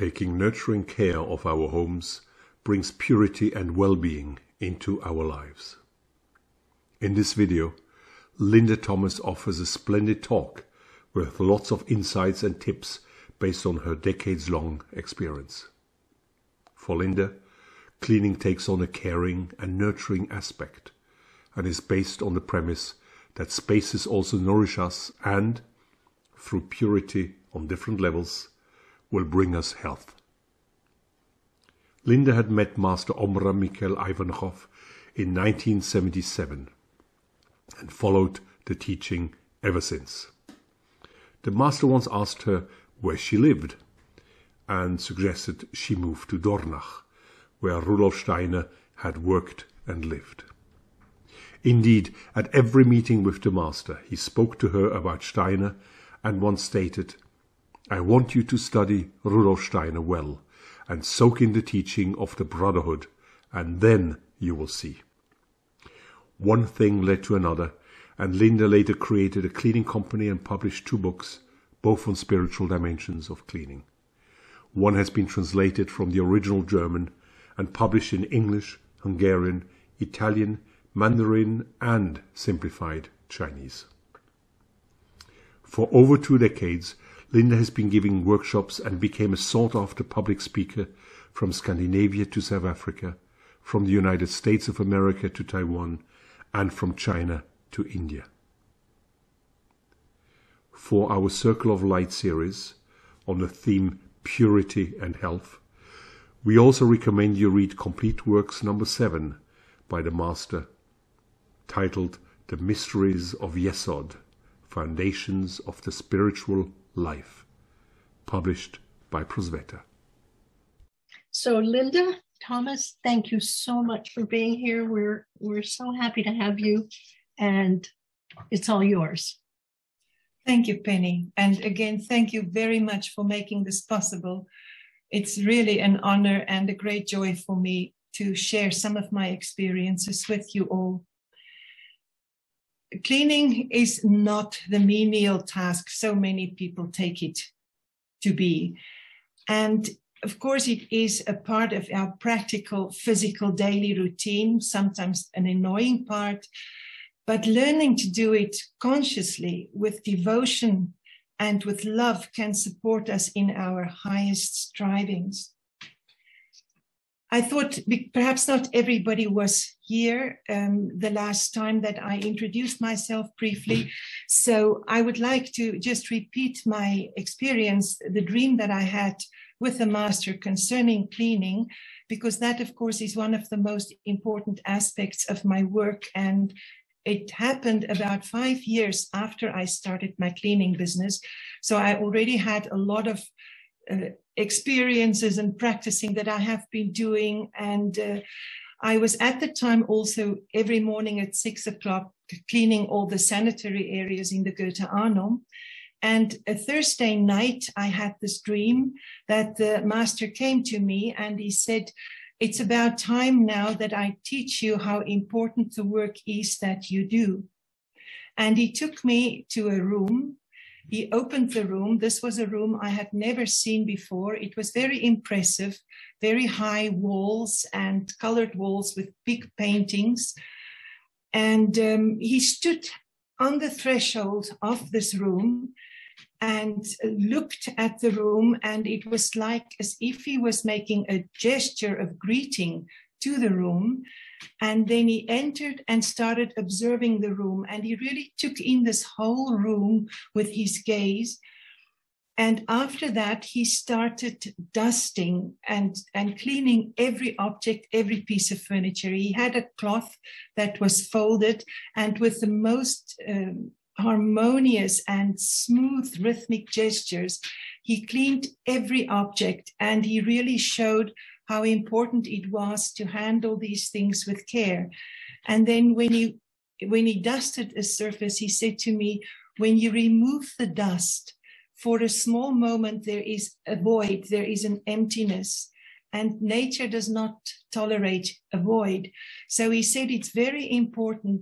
taking nurturing care of our homes brings purity and well-being into our lives. In this video, Linda Thomas offers a splendid talk with lots of insights and tips based on her decades-long experience. For Linda, cleaning takes on a caring and nurturing aspect and is based on the premise that spaces also nourish us and, through purity on different levels, will bring us health. Linda had met Master Omraam Mikhaël Aïvanhov in 1977 and followed the teaching ever since. The master once asked her where she lived and suggested she move to Dornach, where Rudolf Steiner had worked and lived. Indeed, at every meeting with the master, he spoke to her about Steiner and once stated, "I want you to study Rudolf Steiner well and soak in the teaching of the brotherhood, and then you will see." One thing led to another, and Linda later created a cleaning company and published two books, both on spiritual dimensions of cleaning. One has been translated from the original German and published in English, Hungarian, Italian, Mandarin and simplified Chinese. For over 2 decades, Linda has been giving workshops and became a sought-after public speaker from Scandinavia to South Africa, from the United States of America to Taiwan, and from China to India. For our Circle of Light series, on the theme Purity and Health, we also recommend you read Complete Works number 7 by the Master, titled The Mysteries of Yesod, Foundations of the Spiritual Life, published by Prosveta. So Linda Thomas, thank you so much for being here. We're so happy to have you, and it's all yours. Thank you, Penny. And again, thank you very much for making this possible. It's really an honor and a great joy for me to share some of my experiences with you all. Cleaning is not the menial task so many people take it to be. And of course, it is a part of our practical, physical, daily routine, sometimes an annoying part, but learning to do it consciously with devotion and with love can support us in our highest strivings. I thought perhaps not everybody was here the last time that I introduced myself briefly. So I would like to just repeat my experience, the dream that I had with the master concerning cleaning, because that, of course, is one of the most important aspects of my work. And it happened about 5 years after I started my cleaning business. So I already had a lot of experiences and practicing that I have been doing. And I was at the time also every morning at 6 o'clock cleaning all the sanitary areas in the Goetheanum. And a Thursday night, I had this dream that the master came to me and he said, "It's about time now that I teach you how important the work is that you do." And he took me to a room. He opened the room. This was a room I had never seen before. It was very impressive, very high walls and colored walls with big paintings. And he stood on the threshold of this room and looked at the room. And it was like as if he was making a gesture of greeting to the room. And then he entered and started observing the room. And he really took in this whole room with his gaze. And after that, he started dusting and cleaning every object, every piece of furniture. He had a cloth that was folded, and with the most harmonious and smooth rhythmic gestures, he cleaned every object. And he really showed how important it was to handle these things with care. And then when he dusted a surface, he said to me, "When you remove the dust, for a small moment, there is a void, there is an emptiness, and nature does not tolerate a void." So he said, "It's very important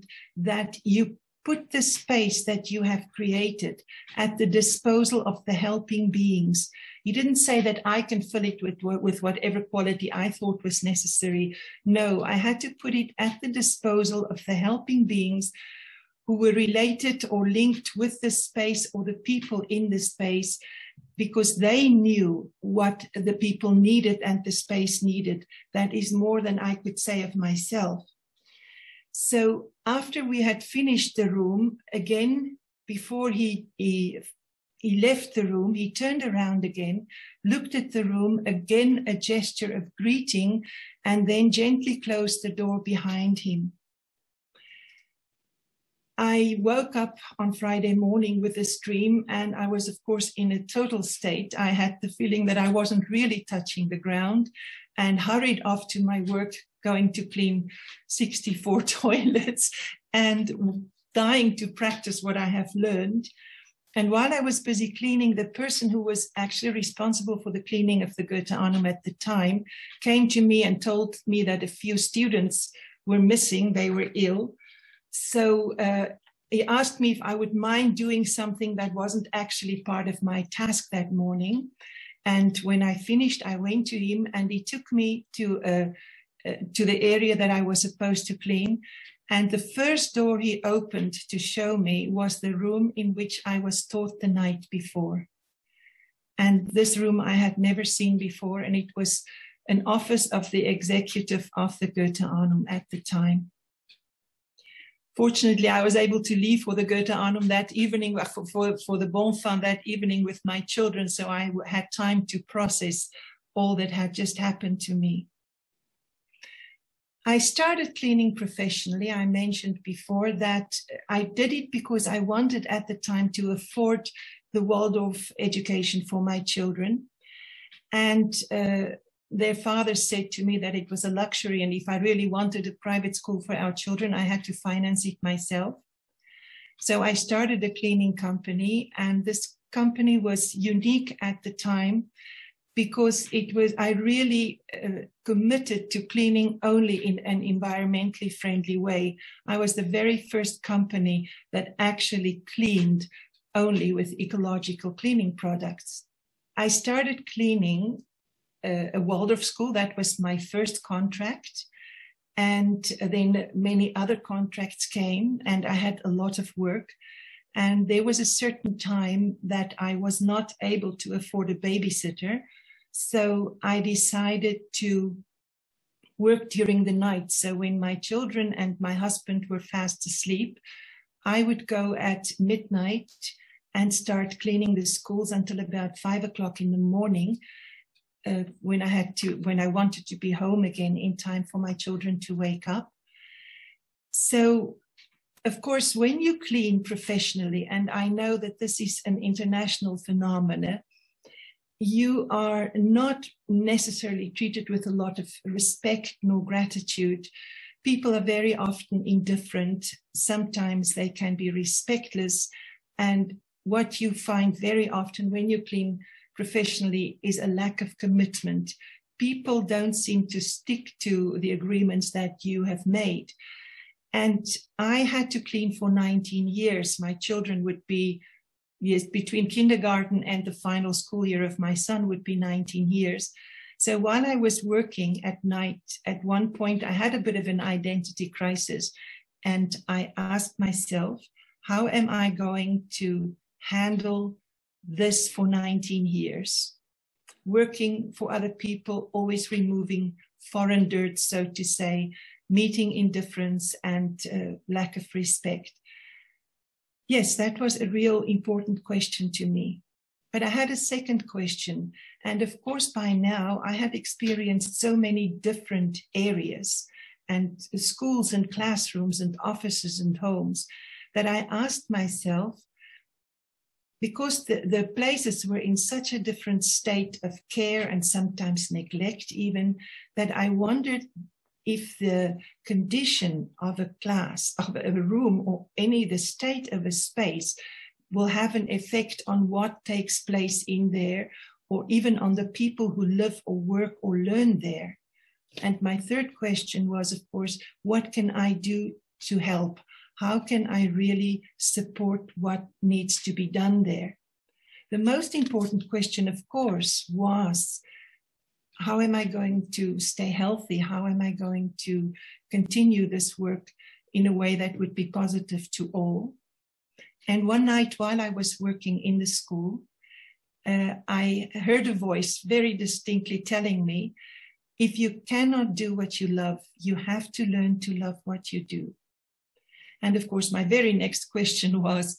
that you put the space that you have created at the disposal of the helping beings. You didn't say that I can fill it with whatever quality I thought was necessary. No, I had to put it at the disposal of the helping beings who were related or linked with the space or the people in the space, because they knew what the people needed and the space needed. That is more than I could say of myself. So after we had finished the room, again, before he left the room, he turned around again, looked at the room, again a gesture of greeting, and then gently closed the door behind him. I woke up on Friday morning with this dream, and I was, of course, in a total state. I had the feeling that I wasn't really touching the ground and hurried off to my work, going to clean 64 toilets and dying to practice what I have learned. And while I was busy cleaning, the person who was actually responsible for the cleaning of the Goetheanum at the time came to me and told me that a few students were missing, they were ill. So he asked me if I would mind doing something that wasn't actually part of my task that morning. And when I finished, I went to him, and he took me to the area that I was supposed to clean. And the first door he opened to show me was the room in which I was taught the night before. And this room I had never seen before, and it was an office of the executive of the Goetheanum at the time. Fortunately, I was able to leave for the Goetheanum that evening, for the Bonfin that evening with my children, so I had time to process all that had just happened to me. I started cleaning professionally. I mentioned before that I did it because I wanted at the time to afford the Waldorf education for my children. And their father said to me that it was a luxury, and if I really wanted a private school for our children, I had to finance it myself. So I started a cleaning company, and this company was unique at the time because it was, I really committed to cleaning only in an environmentally friendly way. I was the very first company that actually cleaned only with ecological cleaning products. I started cleaning a Waldorf school. That was my first contract, and then many other contracts came, and I had a lot of work. And there was a certain time that I was not able to afford a babysitter, so I decided to work during the night. So when my children and my husband were fast asleep, I would go at midnight and start cleaning the schools until about 5 o'clock in the morning, when I wanted to be home again in time for my children to wake up. So, of course, when you clean professionally, and I know that this is an international phenomenon, you are not necessarily treated with a lot of respect nor gratitude. People are very often indifferent. Sometimes they can be respectless. And what you find very often when you clean professionally is a lack of commitment. People don't seem to stick to the agreements that you have made. And I had to clean for 19 years. My children would be, yes, between kindergarten and the final school year of my son would be 19 years. So while I was working at night, at one point I had a bit of an identity crisis, and I asked myself, how am I going to handle this for 19 years, working for other people, always removing foreign dirt, so to say, meeting indifference and lack of respect. Yes, that was a real important question to me. But I had a second question. And of course, by now, I have experienced so many different areas and schools and classrooms and offices and homes that I asked myself, because the places were in such a different state of care and sometimes neglect even, that I wondered if the condition of a class, of a room, or any, the state of a space will have an effect on what takes place in there, or even on the people who live or work or learn there. And my third question was, of course, what can I do to help? How can I really support what needs to be done there? The most important question, of course, was, how am I going to stay healthy? How am I going to continue this work in a way that would be positive to all? And one night while I was working in the school, I heard a voice very distinctly telling me, if you cannot do what you love, you have to learn to love what you do. And of course, my very next question was,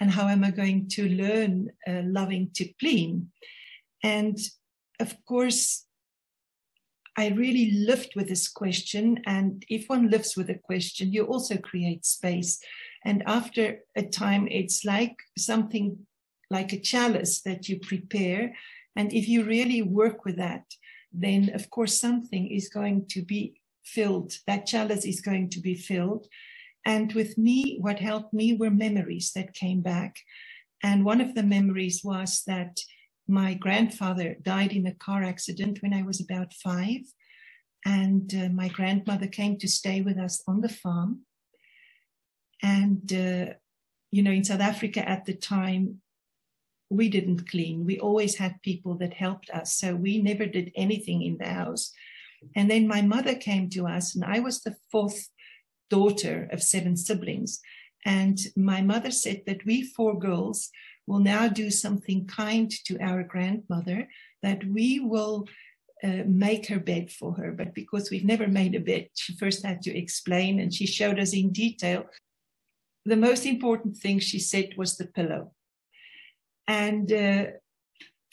and how am I going to learn loving to clean? And of course, I really lived with this question. And if one lives with a question, you also create space. And after a time, it's like something like a chalice that you prepare. And if you really work with that, then of course, something is going to be filled. That chalice is going to be filled. And with me, what helped me were memories that came back. And one of the memories was that my grandfather died in a car accident when I was about 5. And my grandmother came to stay with us on the farm. And, you know, in South Africa at the time, we didn't clean. We always had people that helped us. So we never did anything in the house. And then my mother came to us, and I was the 4th daughter of 7 siblings. And my mother said that we 4 girls will now do something kind to our grandmother, that we will make her bed for her. But because we've never made a bed, she first had to explain, and she showed us in detail. The most important thing she said was the pillow. And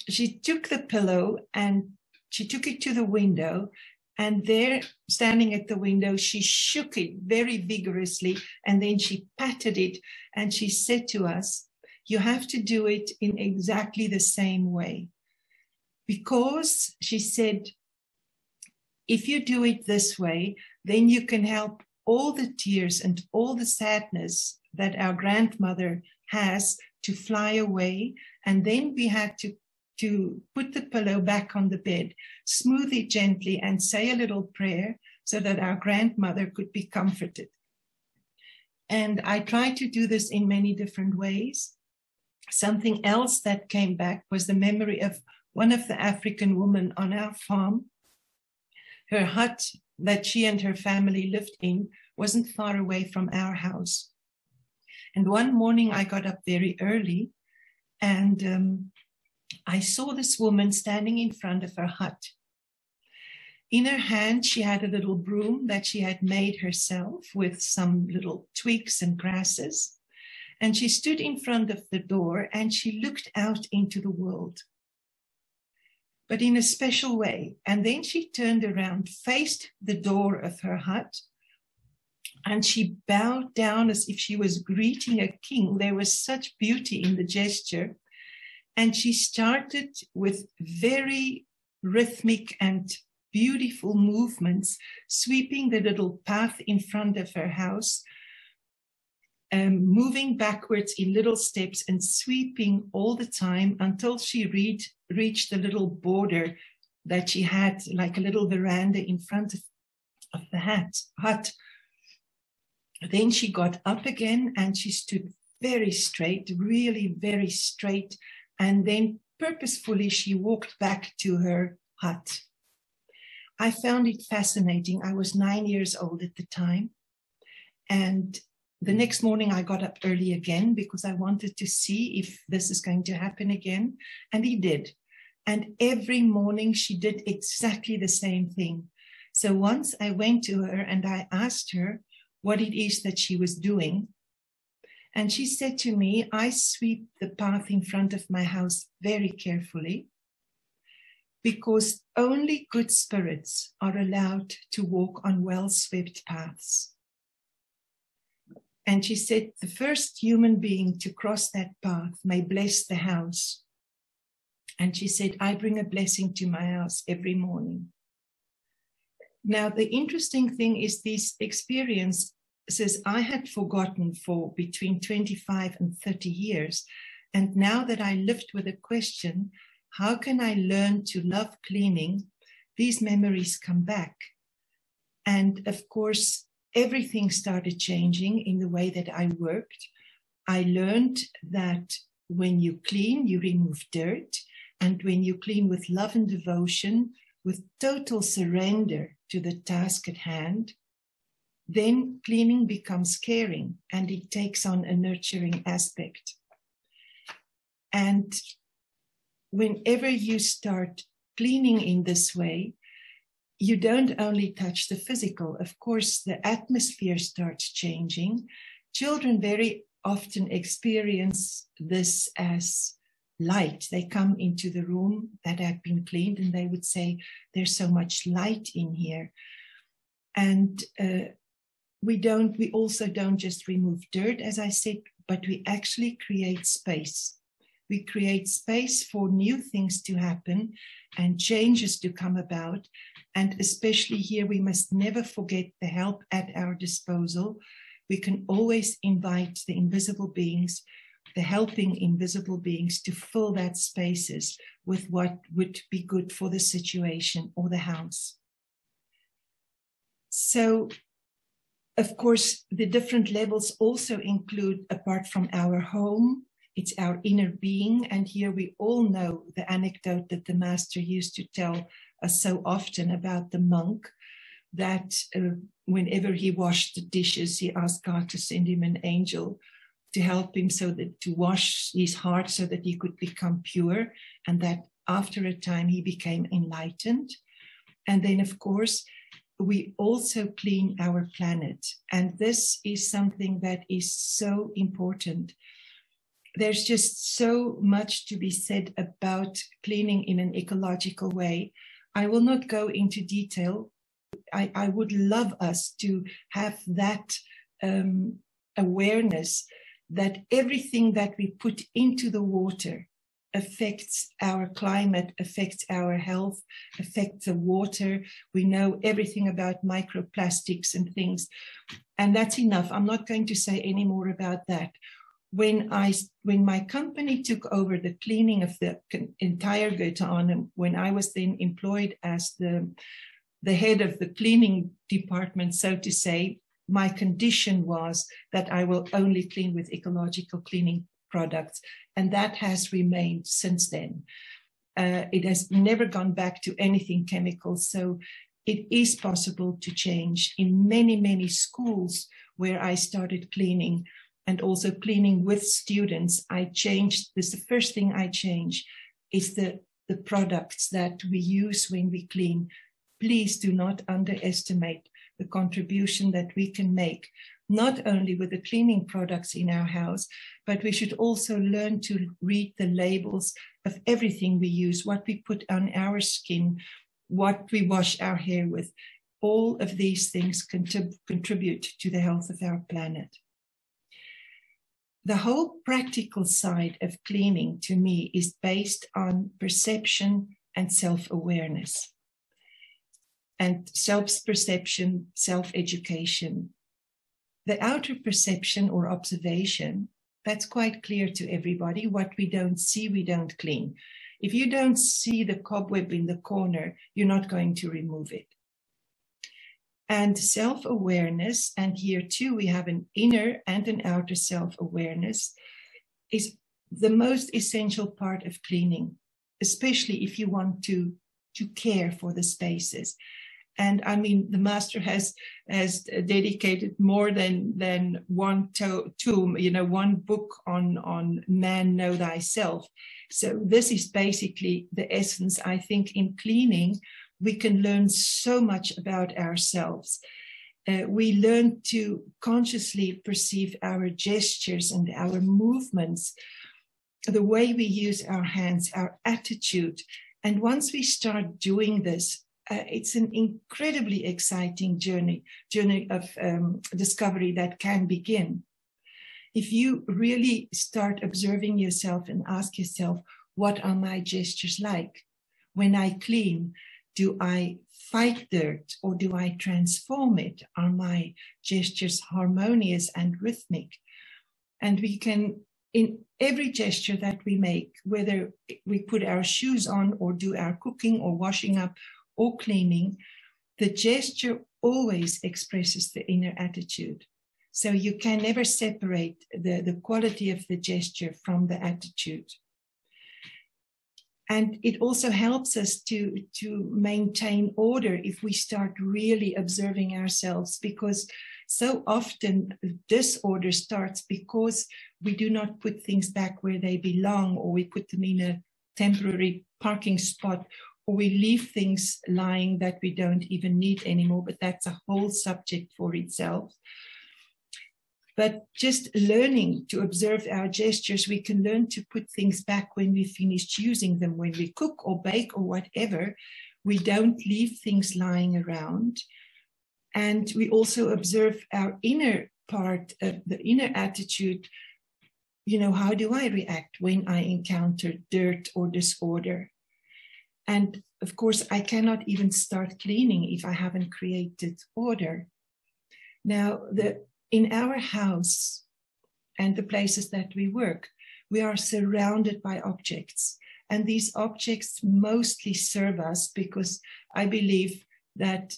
she took the pillow and she took it to the window. And there, standing at the window, she shook it very vigorously. And then she patted it and she said to us, you have to do it in exactly the same way. Because, she said, if you do it this way, then you can help all the tears and all the sadness that our grandmother has to fly away. And then we had to put the pillow back on the bed, smooth it gently and say a little prayer so that our grandmother could be comforted. And I tried to do this in many different ways. Something else that came back was the memory of one of the African women on our farm. Her hut that she and her family lived in wasn't far away from our house. And one morning I got up very early and I saw this woman standing in front of her hut. In her hand, she had a little broom that she had made herself with some little twigs and grasses. And she stood in front of the door and she looked out into the world, but in a special way. And then she turned around, faced the door of her hut, and she bowed down as if she was greeting a king. There was such beauty in the gesture. And she started with very rhythmic and beautiful movements, sweeping the little path in front of her house, moving backwards in little steps and sweeping all the time until she reached the little border that she had, like a little veranda in front of the hut. Then she got up again and she stood very straight, really very straight. And then purposefully, she walked back to her hut. I found it fascinating. I was 9 years old at the time. And the next morning, I got up early again because I wanted to see if this is going to happen again. And it did. And every morning, she did exactly the same thing. So once I went to her and I asked her what it is that she was doing. And she said to me, I sweep the path in front of my house very carefully because only good spirits are allowed to walk on well-swept paths. And she said, the first human being to cross that path may bless the house. And she said, I bring a blessing to my house every morning. Now, the interesting thing is this experience says I had forgotten for between 25 and 30 years. And now that I lived with a question, how can I learn to love cleaning? These memories come back. And of course, everything started changing in the way that I worked. I learned that when you clean, you remove dirt. And when you clean with love and devotion, with total surrender to the task at hand, then cleaning becomes caring and it takes on a nurturing aspect. And whenever you start cleaning in this way, you don't only touch the physical, of course, the atmosphere starts changing. Children very often experience this as light. They come into the room that had been cleaned and they would say, there's so much light in here. And we also don't just remove dirt, as I said, but we actually create space. We create space for new things to happen and changes to come about. And especially here, we must never forget the help at our disposal. We can always invite the invisible beings, the helping invisible beings, to fill that spaces with what would be good for the situation or the house. So, of course, the different levels also include, apart from our home, it's our inner being. And here we all know the anecdote that the master used to tell us so often about the monk, that whenever he washed the dishes, he asked God to send him an angel to help him to wash his heart so that he could become pure. And that after a time, he became enlightened. And then, of course, we also clean our planet. And this is something that is so important. There's just so much to be said about cleaning in an ecological way. I will not go into detail. I would love us to have that awareness that everything that we put into the water affects our climate, affects our health, affects the water. We know everything about microplastics and things. And that's enough. I'm not going to say any more about that. When my company took over the cleaning of the entire Goetheanum, when I was then employed as the head of the cleaning department, so to say, my condition was that I will only clean with ecological cleaning products. And that has remained since then. It has never gone back to anything chemical. So it is possible to change. In many, many schools where I started cleaning and also cleaning with students, I changed this. The first thing I change is the products that we use when we clean. Please do not underestimate the contribution that we can make, not only with the cleaning products in our house, but we should also learn to read the labels of everything we use, what we put on our skin, what we wash our hair with. All of these things contribute to the health of our planet. The whole practical side of cleaning, to me, is based on perception and self-awareness. And self-perception, self-education. The outer perception or observation, that's quite clear to everybody. What we don't see, we don't clean. If you don't see the cobweb in the corner, you're not going to remove it. And self-awareness, and here too we have an inner and an outer self-awareness, is the most essential part of cleaning, especially if you want to care for the spaces. And I mean, the master has dedicated more than one tome, you know, one book on man, know thyself. So this is basically the essence. I think in cleaning, we can learn so much about ourselves. We learn to consciously perceive our gestures and our movements, the way we use our hands, our attitude. And once we start doing this, it's an incredibly exciting journey of discovery that can begin. If you really start observing yourself and ask yourself, what are my gestures like? When I clean, do I fight dirt or do I transform it? Are my gestures harmonious and rhythmic? And we can, in every gesture that we make, whether we put our shoes on or do our cooking or washing up or cleaning, The gesture always expresses the inner attitude. So you can never separate the quality of the gesture from the attitude. And it also helps us to maintain order if we start really observing ourselves, because so often disorder starts because we do not put things back where they belong, or we put them in a temporary parking spot, or we leave things lying that we don't even need anymore, but that's a whole subject for itself. But just learning to observe our gestures, we can learn to put things back when we finished using them. When we cook or bake or whatever, we don't leave things lying around. And we also observe our inner part, the inner attitude. You know, how do I react when I encounter dirt or disorder? And of course, I cannot even start cleaning if I haven't created order. Now, in our house and the places that we work, we are surrounded by objects. And these objects mostly serve us, because I believe that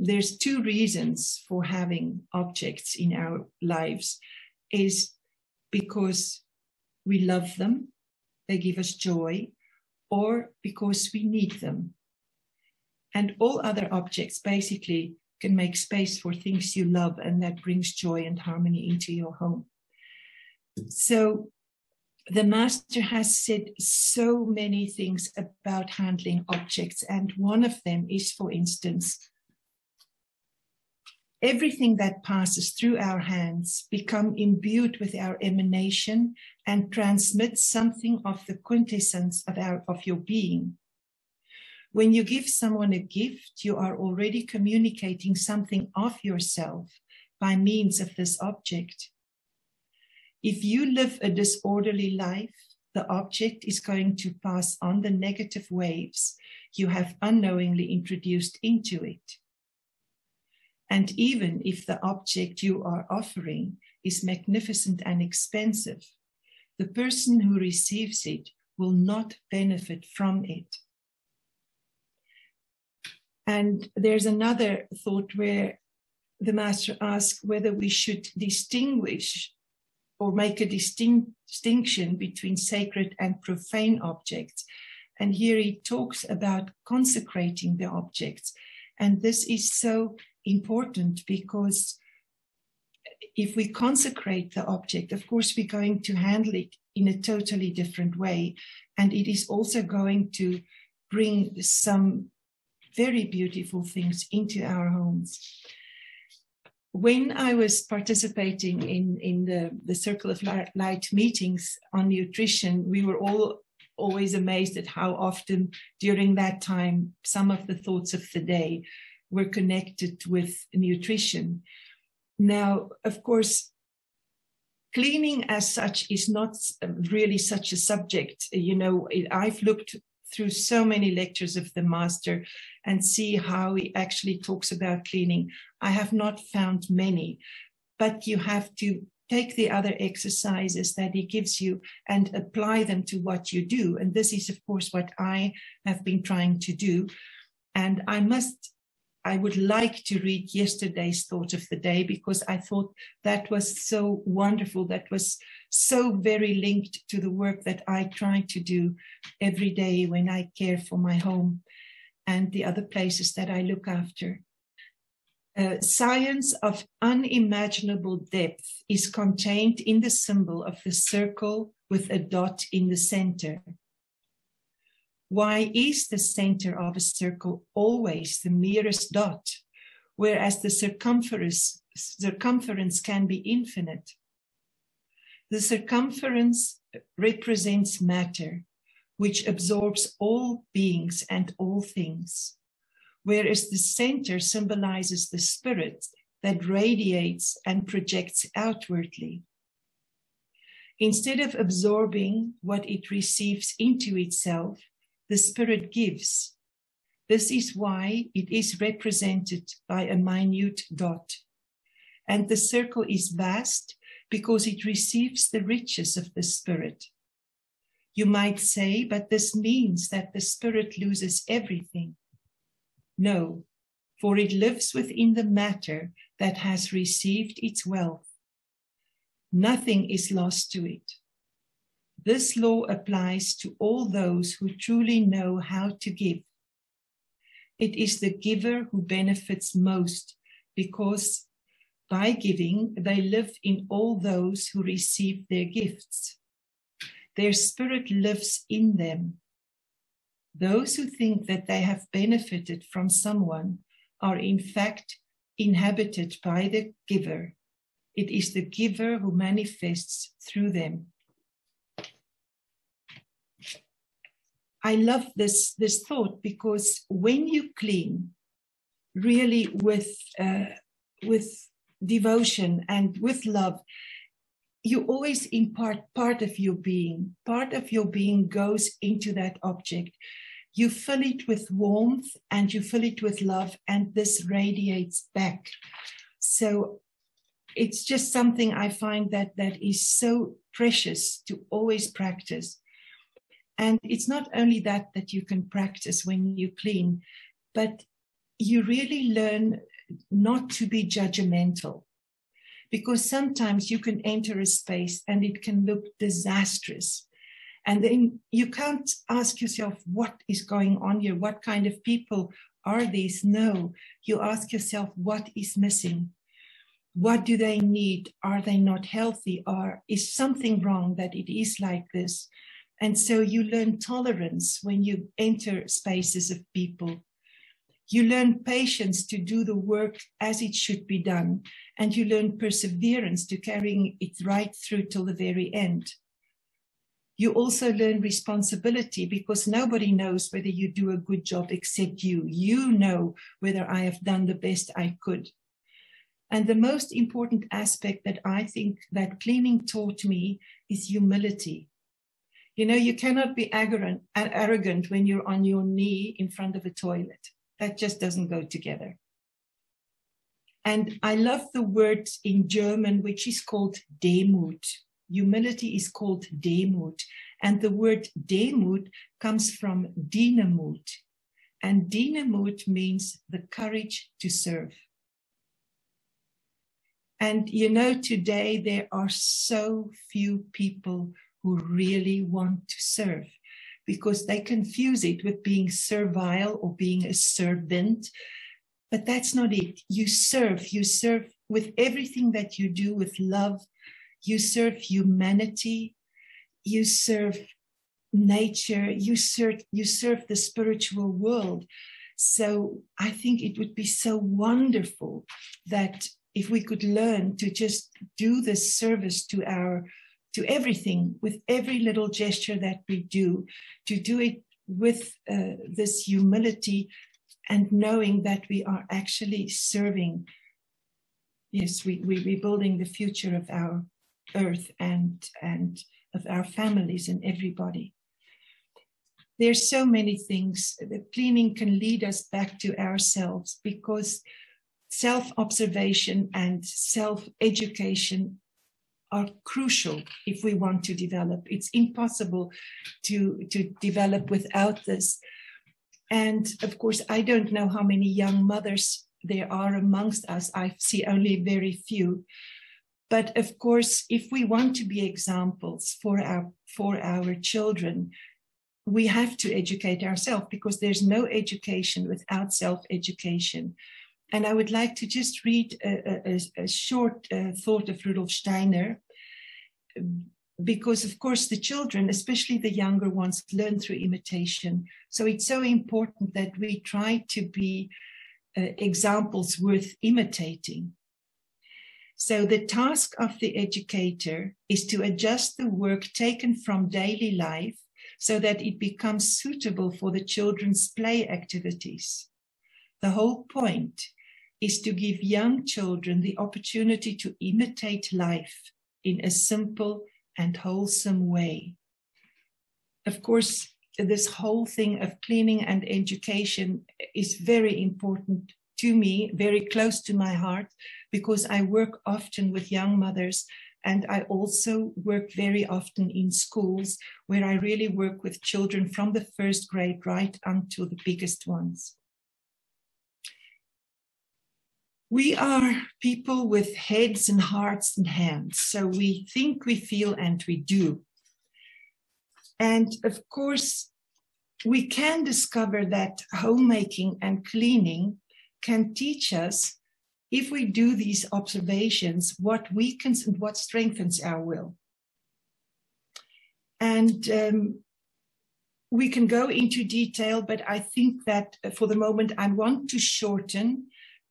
there's two reasons for having objects in our lives. Is because we love them, they give us joy, or because we need them. And all other objects basically can make space for things you love, and that brings joy and harmony into your home. So the master has said so many things about handling objects, and one of them is, for instance, everything that passes through our hands becomes imbued with our emanation and transmits something of the quintessence of your being. When you give someone a gift, you are already communicating something of yourself by means of this object. If you live a disorderly life, the object is going to pass on the negative waves you have unknowingly introduced into it. And even if the object you are offering is magnificent and expensive, the person who receives it will not benefit from it. And there's another thought where the master asks whether we should distinguish or make a distinction between sacred and profane objects. And here he talks about consecrating the objects. And this is so important, because if we consecrate the object, of course, we're going to handle it in a totally different way. And it is also going to bring some very beautiful things into our homes. When I was participating in the Circle of Light meetings on nutrition, we were all always amazed at how often during that time, some of the thoughts of the day were connected with nutrition. Now, of course, cleaning as such is not really such a subject. You know, I've looked through so many lectures of the master and see how he actually talks about cleaning. I have not found many, but you have to take the other exercises that he gives you and apply them to what you do. And this is, of course, what I have been trying to do. And I would like to read yesterday's thought of the day, because I thought that was so wonderful. That was so very linked to the work that I try to do every day when I care for my home and the other places that I look after. Science of unimaginable depth is contained in the symbol of the circle with a dot in the center. Why is the center of a circle always the merest dot, whereas the circumference can be infinite? The circumference represents matter, which absorbs all beings and all things, whereas the center symbolizes the spirit that radiates and projects outwardly. Instead of absorbing what it receives into itself, the spirit gives. This is why it is represented by a minute dot. And the circle is vast because it receives the riches of the spirit. You might say, but this means that the spirit loses everything. No, for it lives within the matter that has received its wealth. Nothing is lost to it. This law applies to all those who truly know how to give. It is the giver who benefits most, because by giving, they live in all those who receive their gifts. Their spirit lives in them. Those who think that they have benefited from someone are in fact inhabited by the giver. It is the giver who manifests through them. I love this thought, because when you clean, really with devotion and with love, you always impart part of your being. Part of your being goes into that object. You fill it with warmth and you fill it with love, and this radiates back. So it's just something I find that is so precious to always practice. And it's not only that you can practice when you clean, but you really learn not to be judgmental, because sometimes you can enter a space and it can look disastrous. And then you can't ask yourself, what is going on here? What kind of people are these? No, you ask yourself, what is missing? What do they need? Are they not healthy? Or is something wrong that it is like this? And so you learn tolerance when you enter spaces of people. You learn patience to do the work as it should be done. And you learn perseverance to carrying it right through till the very end. You also learn responsibility, because nobody knows whether you do a good job except you. You know whether I have done the best I could. And the most important aspect that I think that cleaning taught me is humility. You know, you cannot be arrogant when you're on your knee in front of a toilet. That just doesn't go together. And I love the word in German, which is called Demut. Humility is called Demut. And the word Demut comes from Dienermut. And Dienermut means the courage to serve. And you know, today there are so few people who really want to serve, because they confuse it with being servile or being a servant. But that's not it. You serve with everything that you do with love. You serve humanity, you serve nature, you serve the spiritual world. So I think it would be so wonderful that if we could learn to just do this service to everything, with every little gesture that we do, to do it with this humility and knowing that we are actually serving. Yes, we're building the future of our earth and of our families and everybody. There's so many things. The cleaning can lead us back to ourselves, because self-observation and self-education are crucial if we want to develop. It's impossible to develop without this. And of course, I don't know how many young mothers there are amongst us. I see only very few. But of course, if we want to be examples for our children, we have to educate ourselves, because there's no education without self-education. And I would like to just read a short thought of Rudolf Steiner, because of course the children, especially the younger ones, learn through imitation. So it's so important that we try to be examples worth imitating. So the task of the educator is to adjust the work taken from daily life so that it becomes suitable for the children's play activities. The whole point is to give young children the opportunity to imitate life in a simple and wholesome way. Of course, this whole thing of cleaning and education is very important to me, very close to my heart, because I work often with young mothers, and I also work very often in schools, where I really work with children from the first grade right until the biggest ones. We are people with heads and hearts and hands. So we think, we feel, and we do. And of course, we can discover that homemaking and cleaning can teach us, if we do these observations, what weakens and what strengthens our will. And we can go into detail, but I think that for the moment, I want to shorten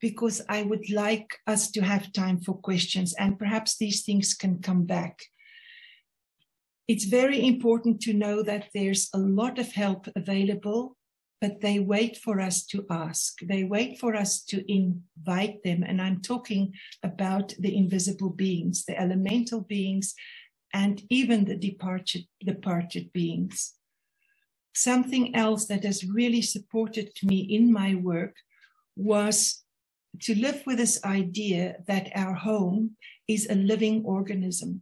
because I would like us to have time for questions, and perhaps these things can come back. It's very important to know that there's a lot of help available, but they wait for us to ask. They wait for us to invite them. And I'm talking about the invisible beings, the elemental beings, and even the departed beings. Something else that has really supported me in my work was to live with this idea that our home is a living organism.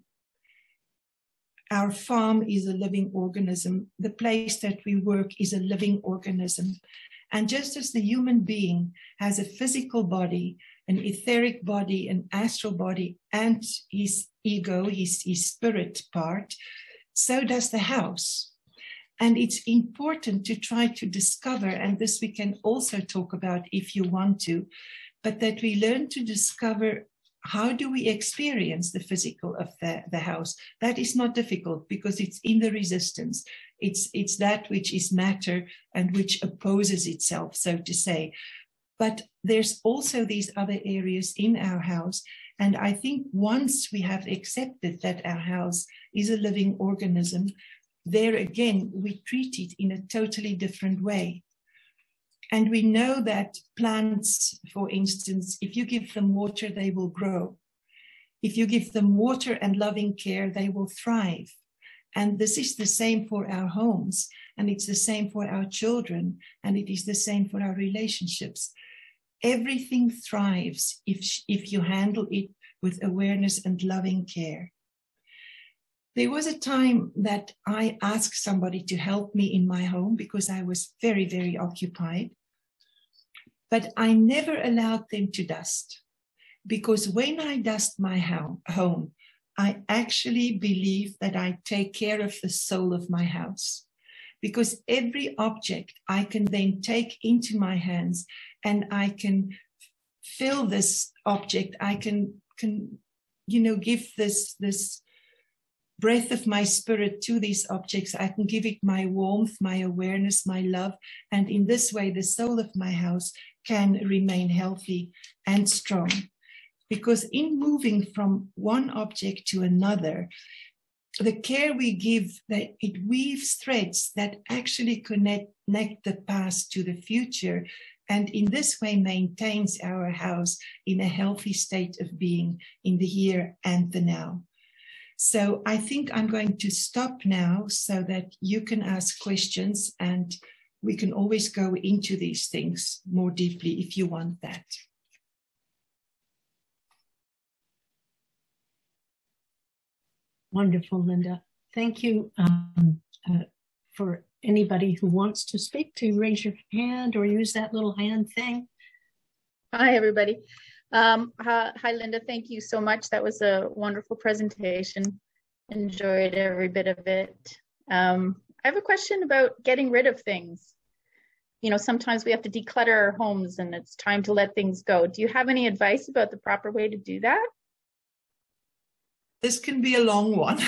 Our farm is a living organism. The place that we work is a living organism. And just as the human being has a physical body, an etheric body, an astral body, and his ego, his spirit part, so does the house. And it's important to try to discover, and this we can also talk about if you want to, but that we learn to discover, how do we experience the physical of the house? That is not difficult because it's in the resistance. It's that which is matter and which opposes itself, so to say. But there's also these other areas in our house. And I think once we have accepted that our house is a living organism, there again, we treat it in a totally different way. And we know that plants, for instance, if you give them water, they will grow. If you give them water and loving care, they will thrive. And this is the same for our homes, and it's the same for our children, and it is the same for our relationships. Everything thrives if you handle it with awareness and loving care. There was a time that I asked somebody to help me in my home because I was very, very occupied. But I never allowed them to dust, because when I dust my home, I actually believe that I take care of the soul of my house, because every object I can then take into my hands and I can fill this object. I can give this breath of my spirit to these objects. I can give it my warmth, my awareness, my love. And in this way, the soul of my house can remain healthy and strong. Because in moving from one object to another, the care we give, that it weaves threads that actually connect the past to the future, and in this way maintains our house in a healthy state of being in the here and the now. So I think I'm going to stop now so that you can ask questions, and we can always go into these things more deeply if you want that. Wonderful, Linda. Thank you. For anybody who wants to speak, to raise your hand or use that little hand thing. Hi, everybody. Hi, Linda. Thank you so much. That was a wonderful presentation. Enjoyed every bit of it. I have a question about getting rid of things. You know, sometimes we have to declutter our homes and it's time to let things go. Do you have any advice about the proper way to do that? This can be a long one.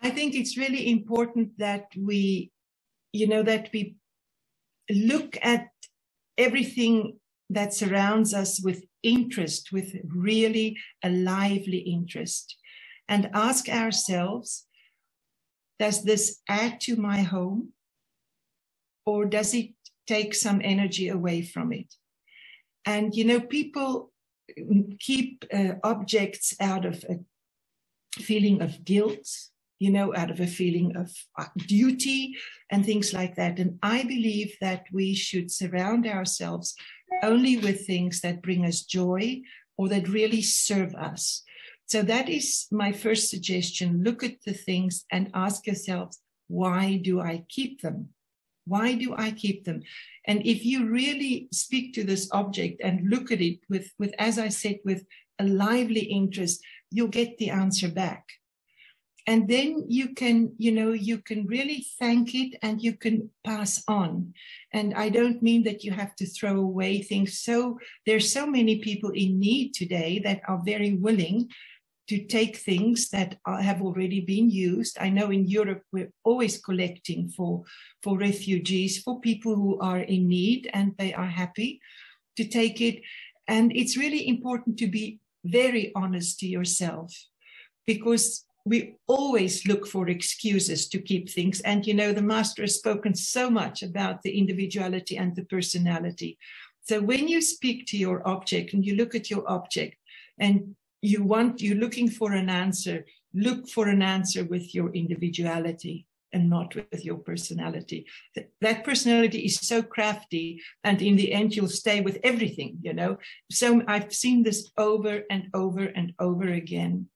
I think it's really important that we look at everything that surrounds us with interest, with really a lively interest, and ask ourselves, does this add to my home, or does it take some energy away from it? And, you know, people keep objects out of a feeling of guilt, you know, out of a feeling of duty and things like that. And I believe that we should surround ourselves only with things that bring us joy or that really serve us. So that is my first suggestion. Look at the things and ask yourselves, why do I keep them? Why do I keep them? And if you really speak to this object and look at it with, as I said, with a lively interest, you'll get the answer back. And then you can, you know, you can really thank it and you can pass on. And I don't mean that you have to throw away things. So there's so many people in need today that are very willing to take things that are, have already been used. I know in Europe, we're always collecting for refugees, for people who are in need, and they are happy to take it. And it's really important to be very honest to yourself, because we always look for excuses to keep things. And, you know, the master has spoken so much about the individuality and the personality. So when you speak to your object and you look at your object and you want, you're looking for an answer, look for an answer with your individuality and not with your personality. That personality is so crafty, and in the end, you'll stay with everything, you know. So I've seen this over and over and over again.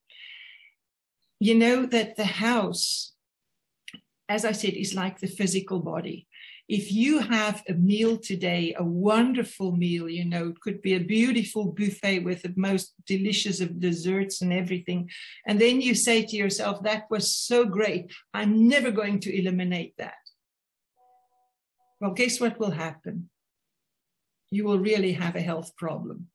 You know that the house, as I said, is like the physical body. If you have a meal today, a wonderful meal, you know, it could be a beautiful buffet with the most delicious of desserts and everything. And then you say to yourself, that was so great. I'm never going to eliminate that. Well, guess what will happen? You will really have a health problem.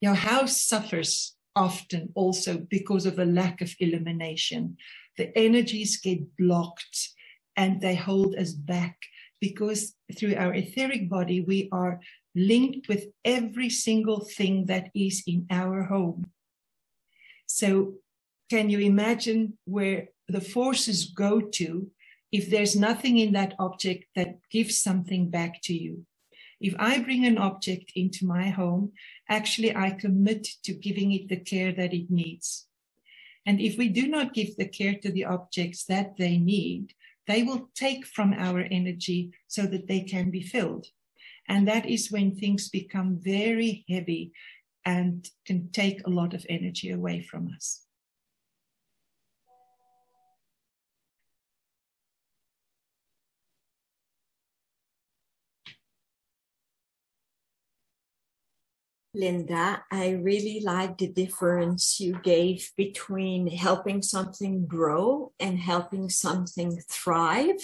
Your house suffers often also because of a lack of elimination. The energies get blocked and they hold us back, because through our etheric body, we are linked with every single thing that is in our home. So can you imagine where the forces go to if there's nothing in that object that gives something back to you? If I bring an object into my home, actually I commit to giving it the care that it needs. And if we do not give the care to the objects that they need, they will take from our energy so that they can be filled. And that is when things become very heavy and can take a lot of energy away from us. Linda, I really like the difference you gave between helping something grow and helping something thrive.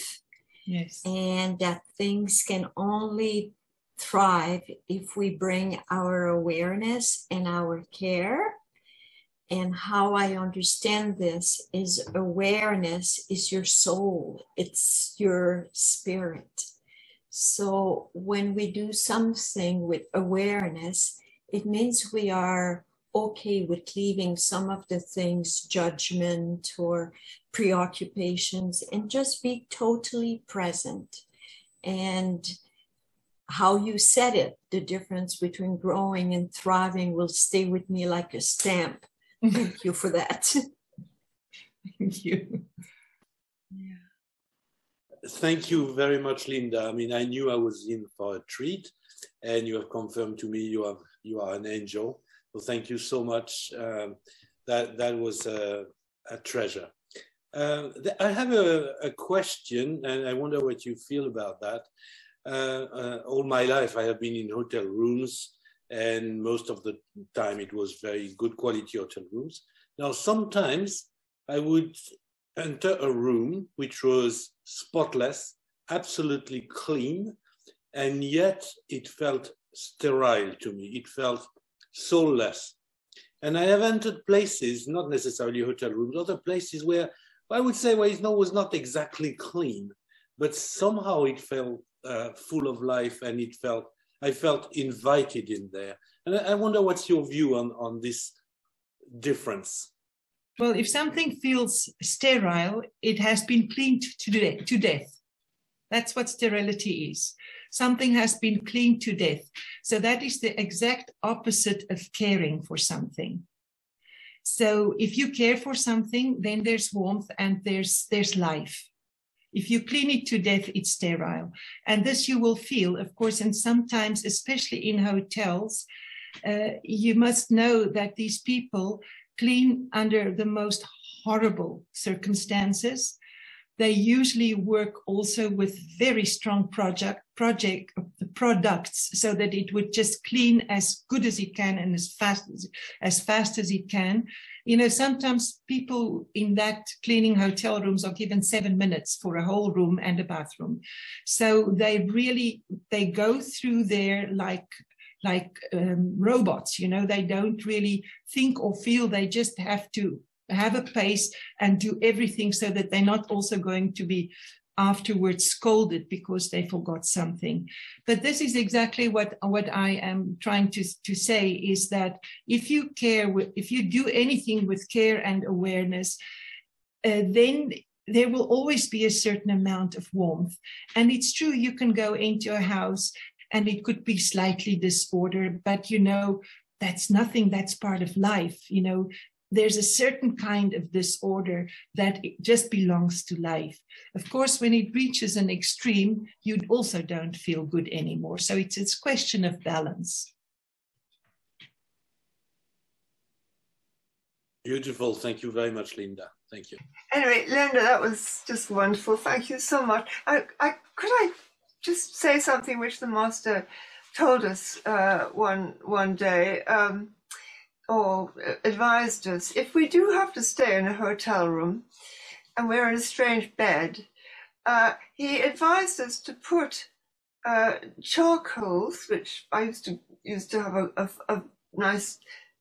Yes. And that things can only thrive if we bring our awareness and our care. And how I understand this is awareness is your soul. It's your spirit. So when we do something with awareness, it means we are okay with leaving some of the things, judgment or preoccupations, and just be totally present. And how you said it, the difference between growing and thriving will stay with me like a stamp. Thank you for that. Thank you. Yeah. Thank you very much, Linda. I mean, I knew I was in for a treat, and you have confirmed to me you have, you are an angel. Well, thank you so much. That was a treasure. I have a question, and I wonder what you feel about that. All my life, I have been in hotel rooms, and most of the time it was very good quality hotel rooms. Now, sometimes I would enter a room which was spotless, absolutely clean, and yet it felt sterile to me. It felt soulless. And I have entered places, not necessarily hotel rooms, other places where I would say where it was not exactly clean, but somehow it felt full of life, and it felt, I felt invited in there. And I wonder what's your view on this difference? Well, if something feels sterile, it has been cleaned to death. That's what sterility is. Something has been cleaned to death. So that is the exact opposite of caring for something. So if you care for something, then there's warmth and there's life. If you clean it to death, it's sterile. And this you will feel, of course, and sometimes, especially in hotels, you must know that these people clean under the most horrible circumstances. They usually work also with very strong products so that it would just clean as good as it can and as fast as it can. You know, sometimes people in that cleaning hotel rooms are given 7 minutes for a whole room and a bathroom. So they go through there like robots, you know, they don't really think or feel, they just have to have a pace and do everything so that they're not also going to be afterwards scolded because they forgot something. But this is exactly what I am trying to say, is that if you care, if you do anything with care and awareness, then there will always be a certain amount of warmth. And it's true, you can go into a house and it could be slightly disordered, but you know, that's nothing, that's part of life. You know, there's a certain kind of disorder that it just belongs to life. Of course, when it reaches an extreme, you also don't feel good anymore. So it's a question of balance. Beautiful. Thank you very much, Linda. Thank you. Anyway, Linda, that was just wonderful. Thank you so much. Could I just say something which the master told us one day, or advised us. If we do have to stay in a hotel room and we're in a strange bed, he advised us to put charcoals, which I used to have a nice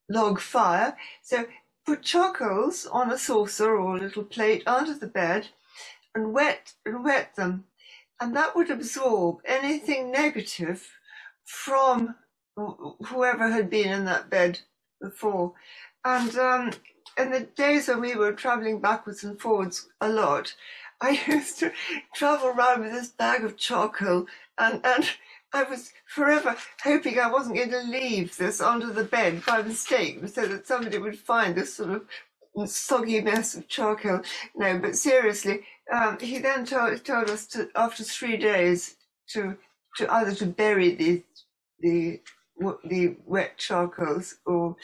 log fire. So put charcoals on a saucer or a little plate under the bed and wet them. And that would absorb anything negative from whoever had been in that bed before. And in the days when we were traveling backwards and forwards a lot, I used to travel around with this bag of charcoal, and I was forever hoping I wasn't going to leave this under the bed by mistake, so that somebody would find this sort of soggy mess of charcoal. No, but seriously, he then told us to, after 3 days, to either to bury the wet charcoals or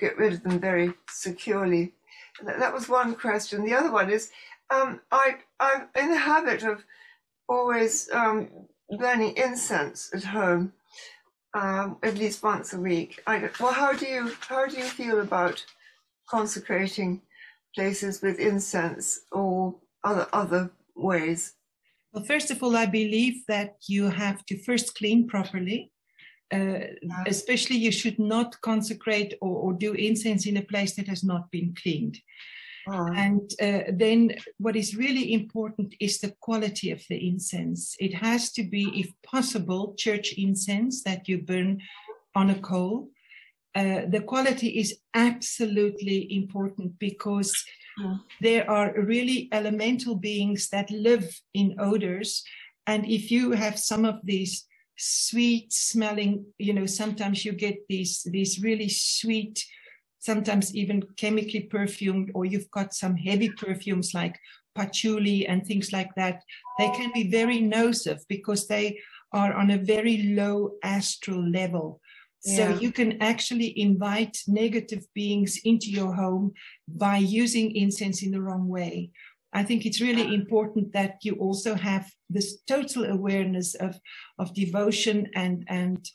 get rid of them very securely. That was one question. The other one is, I'm in the habit of always burning incense at home, at least once a week. Well, how do you feel about consecrating places with incense or other ways? Well, first of all, I believe that you have to first clean properly. Especially, you should not consecrate or do incense in a place that has not been cleaned. And then what is really important is the quality of the incense. It has to be, if possible, church incense that you burn on a coal. The quality is absolutely important, because there are really elemental beings that live in odors. And if you have some of these sweet smelling, you know, sometimes you get these really sweet, sometimes even chemically perfumed, or you've got some heavy perfumes like patchouli and things like that, they can be very nocive because they are on a very low astral level. Yeah. So you can actually invite negative beings into your home by using incense in the wrong way. I think it's really important that you also have this total awareness of devotion and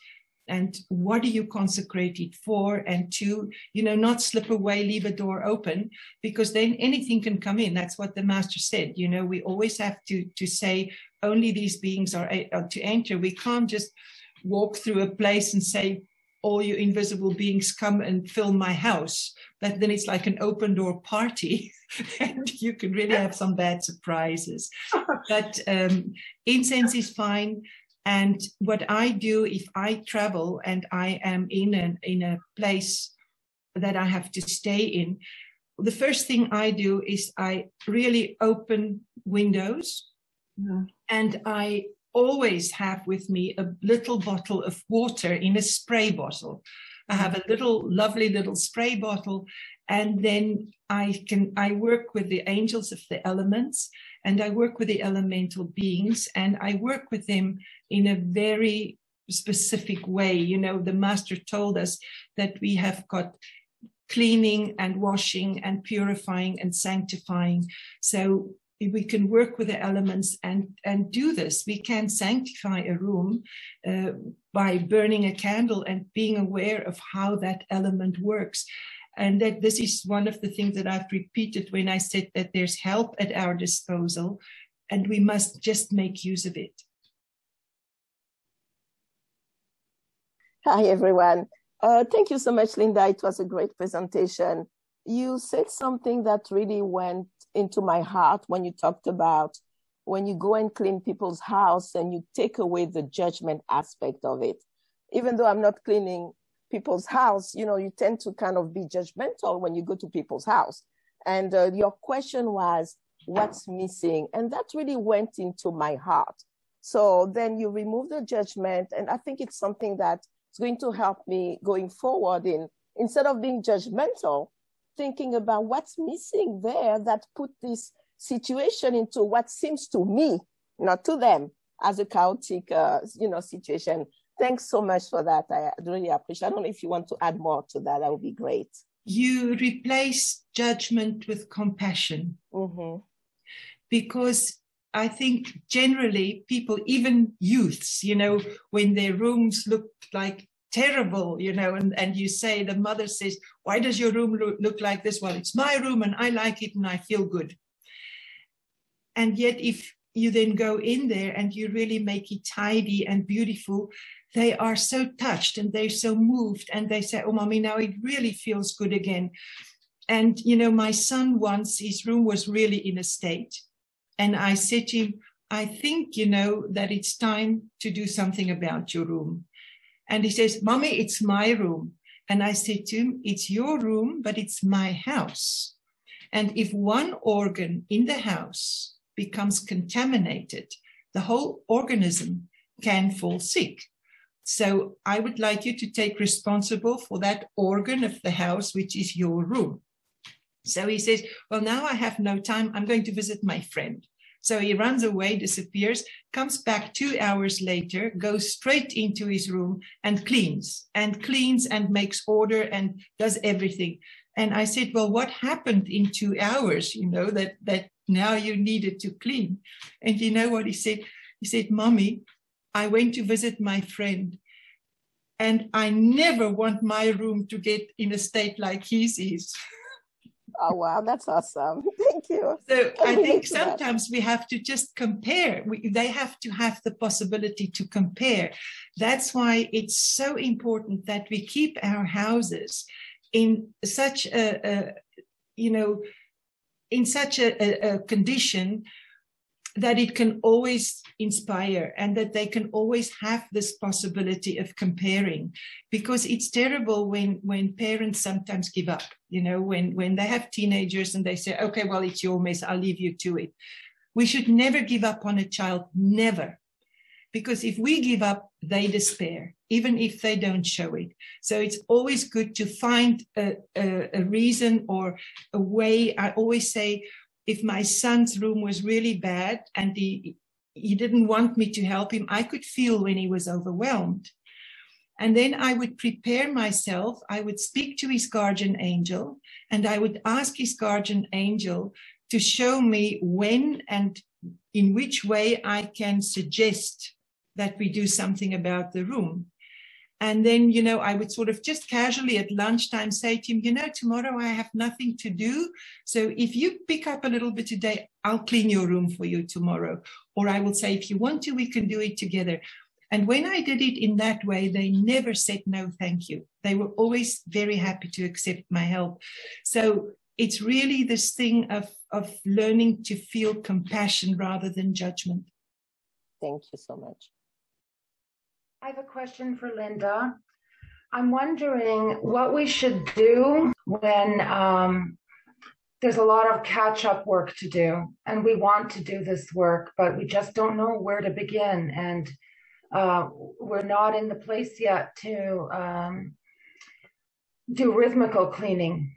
what do you consecrate it for, and to, you know, not slip away, leave a door open, because then anything can come in. That's what the master said. You know, we always have to say only these beings are to enter. We can't just walk through a place and say, all you invisible beings come and fill my house. But then it's like an open door party and you can really have some bad surprises. But incense is fine. And what I do if I travel and I am in a place that I have to stay in, the first thing I do is I really open windows, and I always have with me a little bottle of water in a spray bottle. I have a lovely little spray bottle, and then I work with the angels of the elements, and I work with the elemental beings, and I work with them in a very specific way. You know, the master told us that we have got cleaning and washing and purifying and sanctifying. So we can work with the elements and do this. We can sanctify a room by burning a candle and being aware of how that element works. And that this is one of the things that I've repeated when I said that there's help at our disposal, and we must just make use of it. Hi, everyone. Thank you so much, Linda. It was a great presentation. You said something that really went into my heart when you talked about when you go and clean people's house and you take away the judgment aspect of it. Even though I'm not cleaning people's house, you know, you tend to kind of be judgmental when you go to people's house. And your question was, what's missing? And that really went into my heart. So then you remove the judgment. And I think it's something that's going to help me going forward in, instead of being judgmental, thinking about what's missing there that put this situation into what seems to me, not to them, as a chaotic, you know, situation. Thanks so much for that. I really appreciate it. I don't know if you want to add more to that. That would be great. You replace judgment with compassion. Mm-hmm. Because I think generally people, even youths, you know, when their rooms look like terrible, you know, and you say, the mother says, why does your room look like this? Well, it's my room and I like it and I feel good. And yet if you then go in there and you really make it tidy and beautiful, they are so touched and they're so moved and they say, oh, mommy, now it really feels good again. And, you know, my son once, his room was really in a state. And I said to him, I think, you know, that it's time to do something about your room. And he says, mommy, it's my room. And I said to him, it's your room, but it's my house. And if one organ in the house becomes contaminated, the whole organism can fall sick. So I would like you to take responsible for that organ of the house, which is your room. So he says, well, now I have no time. I'm going to visit my friend. So he runs away, disappears, comes back 2 hours later, goes straight into his room and cleans and makes order and does everything. And I said, well, what happened in 2 hours, you know, that now you needed to clean? And you know what he said? He said, mommy, I went to visit my friend and I never want my room to get in a state like his is. Oh, wow, that's awesome. Thank you. So I think sometimes we have to just compare. They have to have the possibility to compare. That's why it's so important that we keep our houses in such a condition that it can always inspire and that they can always have this possibility of comparing, because it's terrible when parents sometimes give up, you know, when they have teenagers and they say, okay, well, it's your mess, I'll leave you to it. We should never give up on a child, never. Because if we give up, they despair, even if they don't show it. So it's always good to find a reason or a way. I always say, if my son's room was really bad and he didn't want me to help him, I could feel when he was overwhelmed. And then I would prepare myself. I would speak to his guardian angel and I would ask his guardian angel to show me when and in which way I can suggest that we do something about the room. And then, you know, I would sort of just casually at lunchtime say to him, you know, tomorrow I have nothing to do. So if you pick up a little bit today, I'll clean your room for you tomorrow. Or I will say, if you want to, we can do it together. And when I did it in that way, they never said no, thank you. They were always very happy to accept my help. So it's really this thing of learning to feel compassion rather than judgment. Thank you so much. I have a question for Linda. I'm wondering what we should do when there's a lot of catch-up work to do, and we want to do this work, but we just don't know where to begin, and we're not in the place yet to do rhythmical cleaning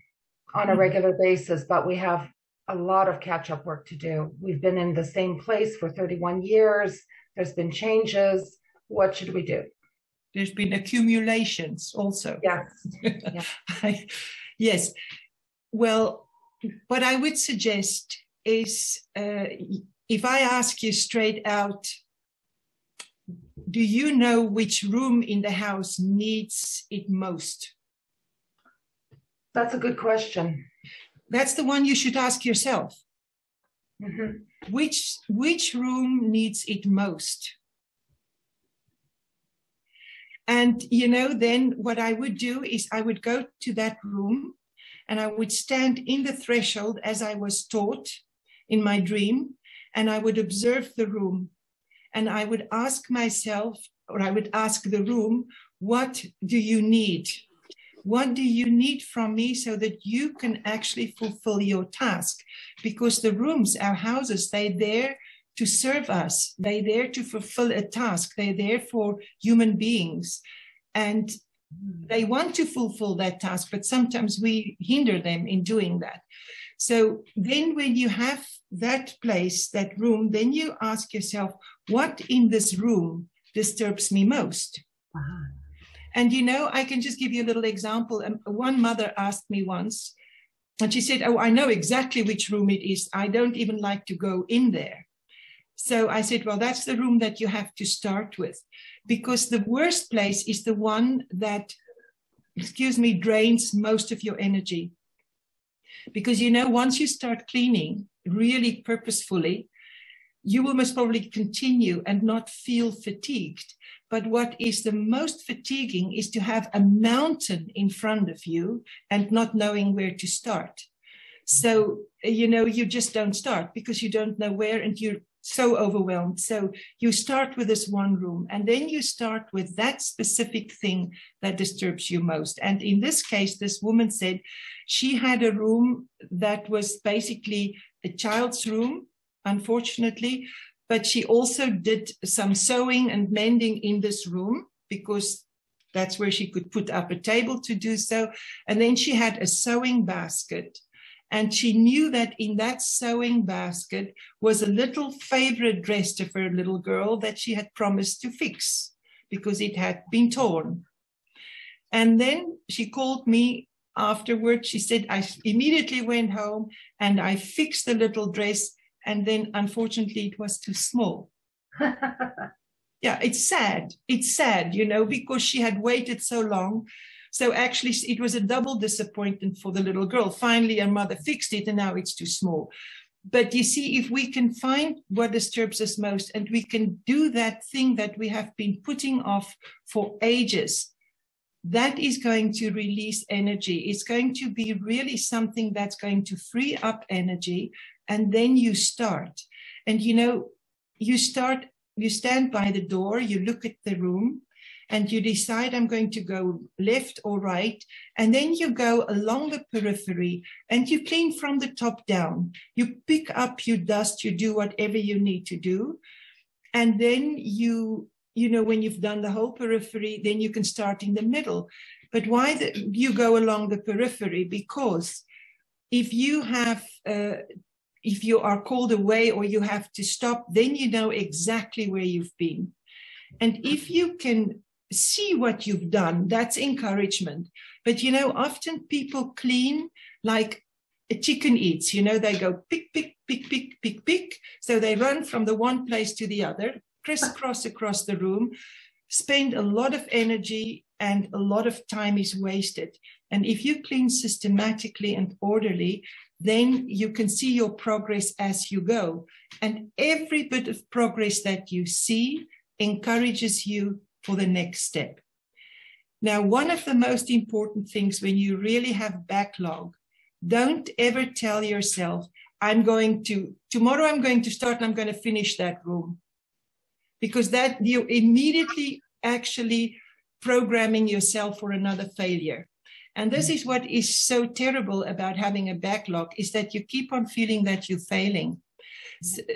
on a regular basis, but we have a lot of catch-up work to do. We've been in the same place for 31 years. There's been changes. What should we do? There's been accumulations also. Yes. Yes. Yes. Well, what I would suggest is, if I ask you straight out, do you know which room in the house needs it most? That's a good question. That's the one you should ask yourself. Mm-hmm. Which room needs it most? And, you know, then what I would do is I would go to that room and I would stand in the threshold as I was taught in my dream, and I would observe the room. And I would ask myself, or I would ask the room, what do you need? What do you need from me so that you can actually fulfill your task? Because the rooms, our houses, they're there to serve us. They're there to fulfill a task. They're there for human beings. And they want to fulfill that task, but sometimes we hinder them in doing that. So then when you have that place, that room, then you ask yourself, what in this room disturbs me most? Uh-huh. And, you know, I can just give you a little example. One mother asked me once, and she said, oh, I know exactly which room it is. I don't even like to go in there. So I said, well, that's the room that you have to start with, because the worst place is the one that, excuse me, drains most of your energy. Because, you know, once you start cleaning really purposefully, you will most probably continue and not feel fatigued. But what is the most fatiguing is to have a mountain in front of you and not knowing where to start. So, you know, you just don't start because you don't know where, and you're so overwhelmed. So you start with this one room, and then you start with that specific thing that disturbs you most. And in this case, this woman said she had a room that was basically a child's room, unfortunately, but she also did some sewing and mending in this room because that's where she could put up a table to do so. And then she had a sewing basket. And she knew that in that sewing basket was a little favorite dress of her little girl that she had promised to fix because it had been torn. And then she called me afterwards. She said, I immediately went home and I fixed the little dress. And then, unfortunately, it was too small. Yeah, it's sad. It's sad, you know, because she had waited so long. So actually, it was a double disappointment for the little girl. Finally, her mother fixed it, and now it's too small. But you see, if we can find what disturbs us most, and we can do that thing that we have been putting off for ages, that is going to release energy. It's going to be really something that's going to free up energy. And then you start. And, you know, you start, you stand by the door, you look at the room, and you decide, I'm going to go left or right. And then you go along the periphery and you clean from the top down. You pick up, you dust, you do whatever you need to do. And then you know, when you've done the whole periphery, then you can start in the middle. But why you go along the periphery? Because if you have, if you are called away or you have to stop, then you know exactly where you've been. And if you can see what you've done, that's encouragement. But, you know, often people clean like a chicken eats, you know, they go pick, pick, pick, pick, pick, pick. So they run from the one place to the other, crisscross across the room, spend a lot of energy, and a lot of time is wasted. And if you clean systematically and orderly, then you can see your progress as you go. And every bit of progress that you see encourages you for the next step. Now, one of the most important things when you really have backlog, don't ever tell yourself, tomorrow I'm going to start and I'm going to finish that room. Because that you immediately actually programming yourself for another failure. And this is what is so terrible about having a backlog, is that you keep on feeling that you're failing.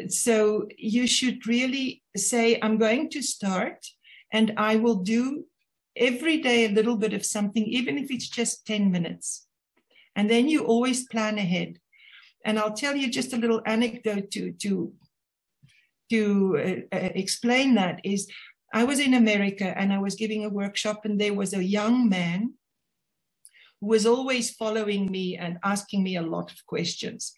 So you should really say, I'm going to start and I will do every day a little bit of something, even if it's just 10 minutes. And then you always plan ahead. And I'll tell you just a little anecdote to explain that is, I was in America and I was giving a workshop, and there was a young man who was always following me and asking me a lot of questions.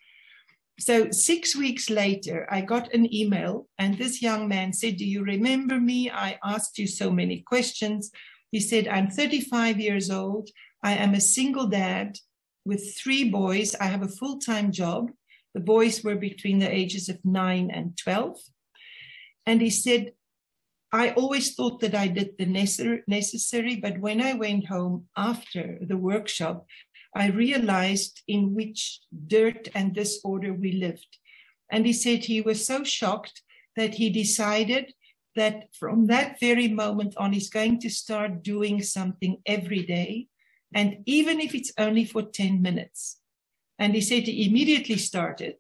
So 6 weeks later, I got an email and this young man said, do you remember me? I asked you so many questions. He said, I'm 35 years old. I am a single dad with 3 boys. I have a full-time job. The boys were between the ages of 9 and 12. And he said, I always thought that I did the necessary, but when I went home after the workshop, I realized in which dirt and disorder we lived. And he said he was so shocked that he decided that from that very moment on, he's going to start doing something every day. And even if it's only for 10 minutes. And he said he immediately started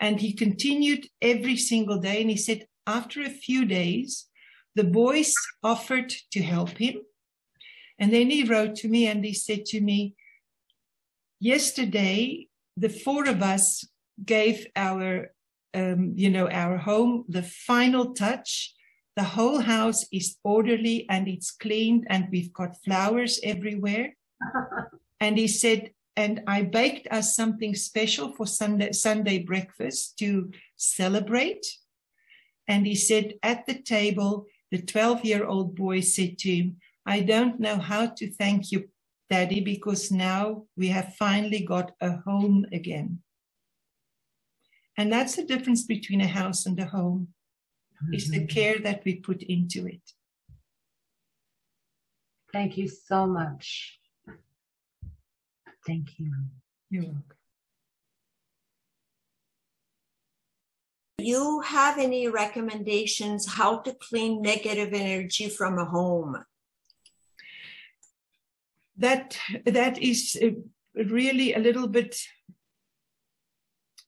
and he continued every single day. And he said, after a few days, the boys offered to help him. And then he wrote to me and he said to me, yesterday, the 4 of us gave our, our home the final touch. The whole house is orderly and it's cleaned and we've got flowers everywhere. And he said, and I baked us something special for Sunday breakfast to celebrate. And he said at the table, the 12-year-old boy said to him, I don't know how to thank you, Daddy, because now we have finally got a home again. And that's the difference between a house and a home, is the care that we put into it. Thank you so much. Thank you. You're welcome. Do you have any recommendations how to clean negative energy from a home? That is really a little bit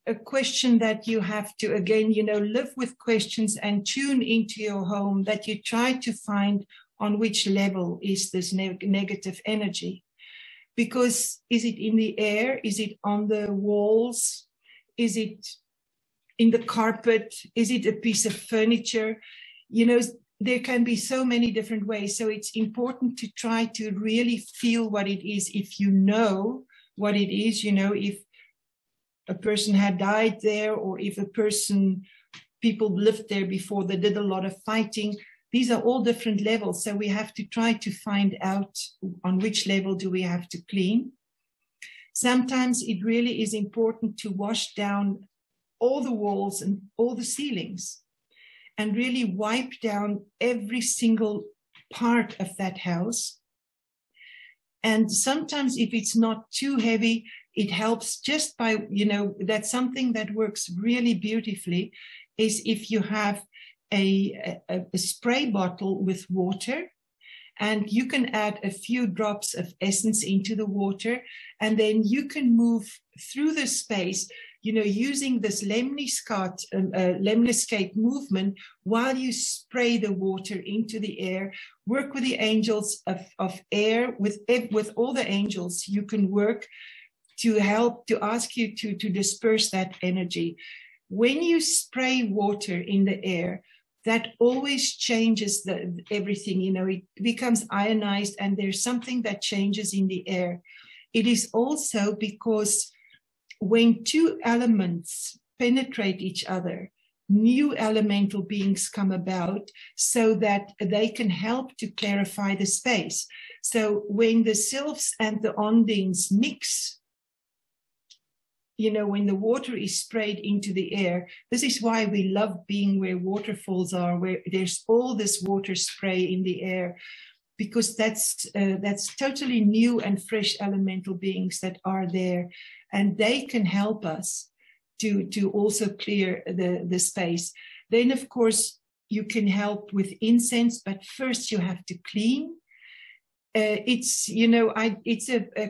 a question that you have to, again, live with questions and tune into your home, that you try to find on which level is this negative energy. Because is it in the air? Is it on the walls? Is it in the carpet? Is it a piece of furniture? There can be so many different ways. So it's important to try to really feel what it is. If you know what it is, if a person had died there or if people lived there before, they did a lot of fighting. These are all different levels. So we have to try to find out on which level do we have to clean. Sometimes it really is important to wash down all the walls and all the ceilings and really wipe down every single part of that house. And sometimes if it's not too heavy, it helps just by, that's something that works really beautifully is if you have a spray bottle with water and you can add a few drops of essence into the water and then you can move through the space, using this lemniscate movement while you spray the water into the air. Work with the angels of air, with all the angels you can work to help, to ask you to disperse that energy. When you spray water in the air, that always changes everything, it becomes ionized and there's something that changes in the air. It is also because when 2 elements penetrate each other, new elemental beings come about so that they can help to clarify the space. So when the sylphs and the ondines mix, when the water is sprayed into the air, this is why we love being where waterfalls are, where there's all this water spray in the air, because that's totally new and fresh elemental beings that are there. And they can help us to also clear the space. Then, of course, you can help with incense, but first you have to clean. It's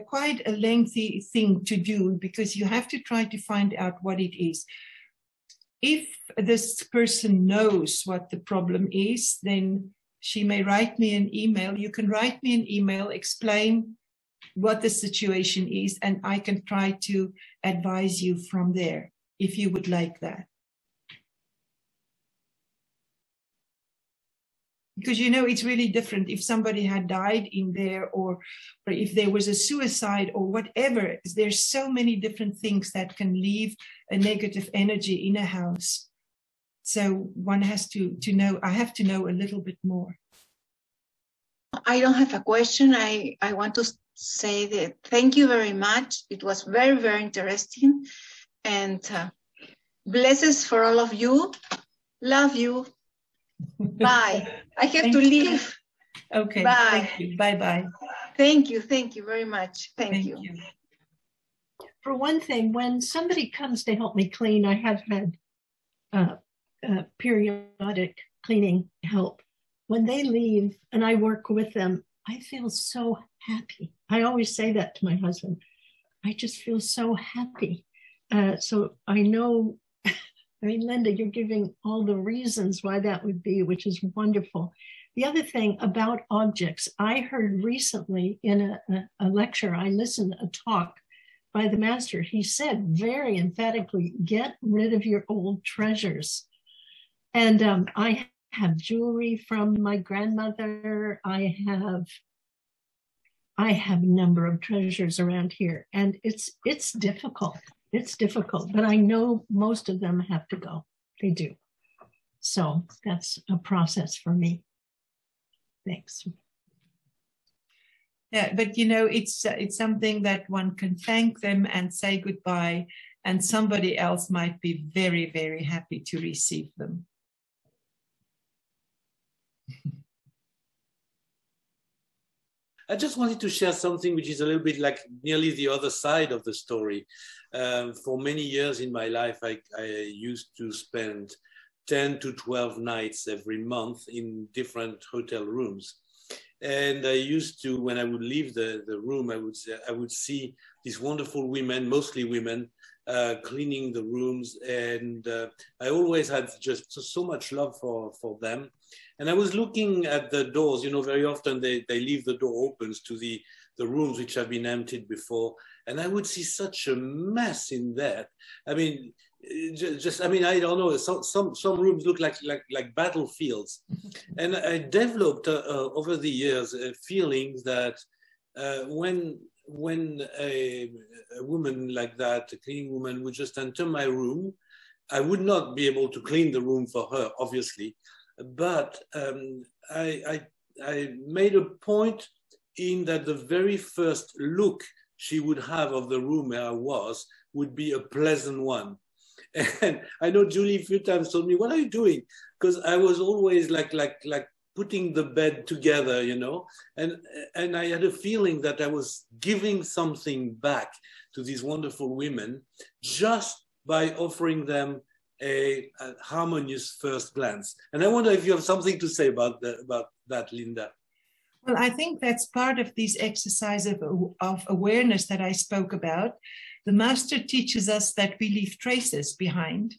quite a lengthy thing to do because you have to try to find out what it is. If this person knows what the problem is, then she may write me an email. You can write me an email, explain what the situation is, and I can try to advise you from there if you would like that. Because, you know, it's really different if somebody had died in there, or if there was a suicide or whatever. There's so many different things that can leave a negative energy in a house. So one has to know, I have to know a little bit more. I don't have a question. I want to say that thank you very much. It was very, very interesting. And blessings for all of you. Love you. Bye. I have to leave. Okay. Bye. Thank you. Bye bye. Thank you. Thank you very much. Thank you. For one thing, when somebody comes to help me clean, I have had periodic cleaning help. When they leave and I work with them, I feel so happy. I always say that to my husband. I just feel so happy. So I know. I mean, Linda, you're giving all the reasons why that would be, which is wonderful. The other thing about objects, I heard recently in a lecture, I listened to a talk by the master. He said very emphatically, get rid of your old treasures. And I have jewelry from my grandmother. I have a number of treasures around here, and it's difficult. It's difficult, but I know most of them have to go. They do. So that's a process for me. Thanks. Yeah, but you know, it's something that one can thank them and say goodbye, and somebody else might be very, very happy to receive them. I just wanted to share something which is a little bit like nearly the other side of the story. For many years in my life, I used to spend 10 to 12 nights every month in different hotel rooms. And I used to, when I would leave the room, I would see these wonderful women, mostly women, cleaning the rooms. And I always had just so much love for them. And I was looking at the doors, you know, very often they leave the door open to the rooms which have been emptied before. And I would see such a mess in that. I mean, I don't know, some rooms look like battlefields. And I developed over the years a feeling that when a woman like that, a cleaning woman, would just enter my room, I would not be able to clean the room for her, obviously. But I made a point in that the very first look she would have of the room where I was would be a pleasant one. And I know Julie a few times told me, what are you doing? Because I was always like putting the bed together, you know? And I had a feeling that I was giving something back to these wonderful women just by offering them a harmonious first glance. And I wonder if you have something to say about that, Linda. Well, I think that's part of these exercises of awareness that I spoke about. The master teaches us that we leave traces behind,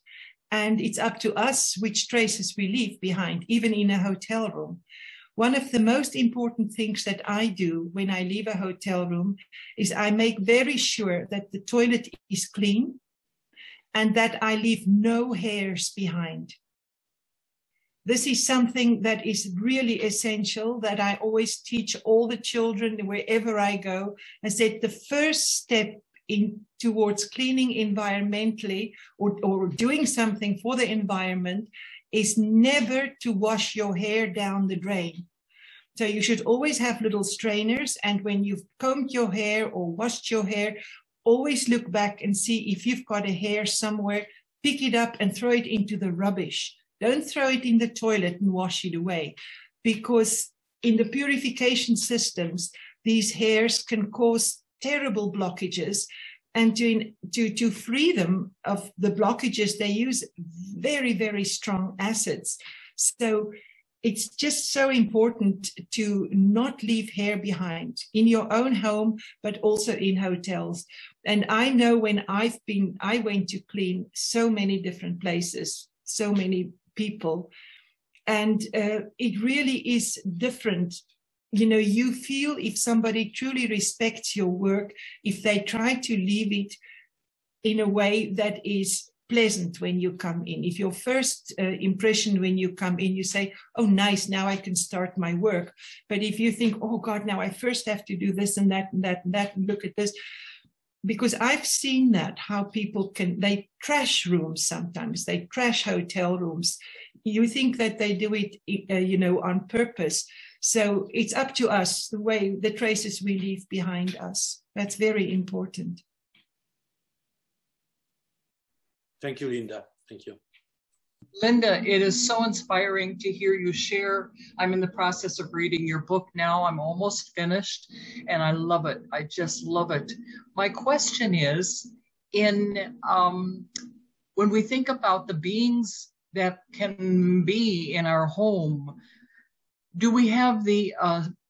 and it's up to us which traces we leave behind, even in a hotel room. One of the most important things that I do when I leave a hotel room is I make very sure that the toilet is clean, and that I leave no hairs behind. This is something that is really essential, that I always teach all the children wherever I go. I said the first step towards cleaning environmentally or doing something for the environment is never to wash your hair down the drain. So you should always have little strainers, and when you've combed your hair or washed your hair, always look back and see if you've got a hair somewhere, pick it up and throw it into the rubbish. Don't throw it in the toilet and wash it away, because in the purification systems, these hairs can cause terrible blockages, and to free them of the blockages, they use very, very strong acids. So it's just so important to not leave hair behind in your own home, but also in hotels. And I know when I went to clean so many different places, so many people, and it really is different. You know, you feel if somebody truly respects your work, if they try to leave it in a way that is pleasant when you come in. If your first impression when you come in, you say, oh, nice, now I can start my work. But if you think, oh, God, now I first have to do this and that and that and that, and look at this. Because I've seen that, how people can, they trash rooms sometimes, they trash hotel rooms. You think that they do it, you know, on purpose. So it's up to us, the way, the traces we leave behind us. That's very important. Thank you, Linda. Thank you. Linda, it is so inspiring to hear you share. I'm in the process of reading your book now. I'm almost finished, and I love it. I just love it. My question is, in when we think about the beings that can be in our home, do we have the,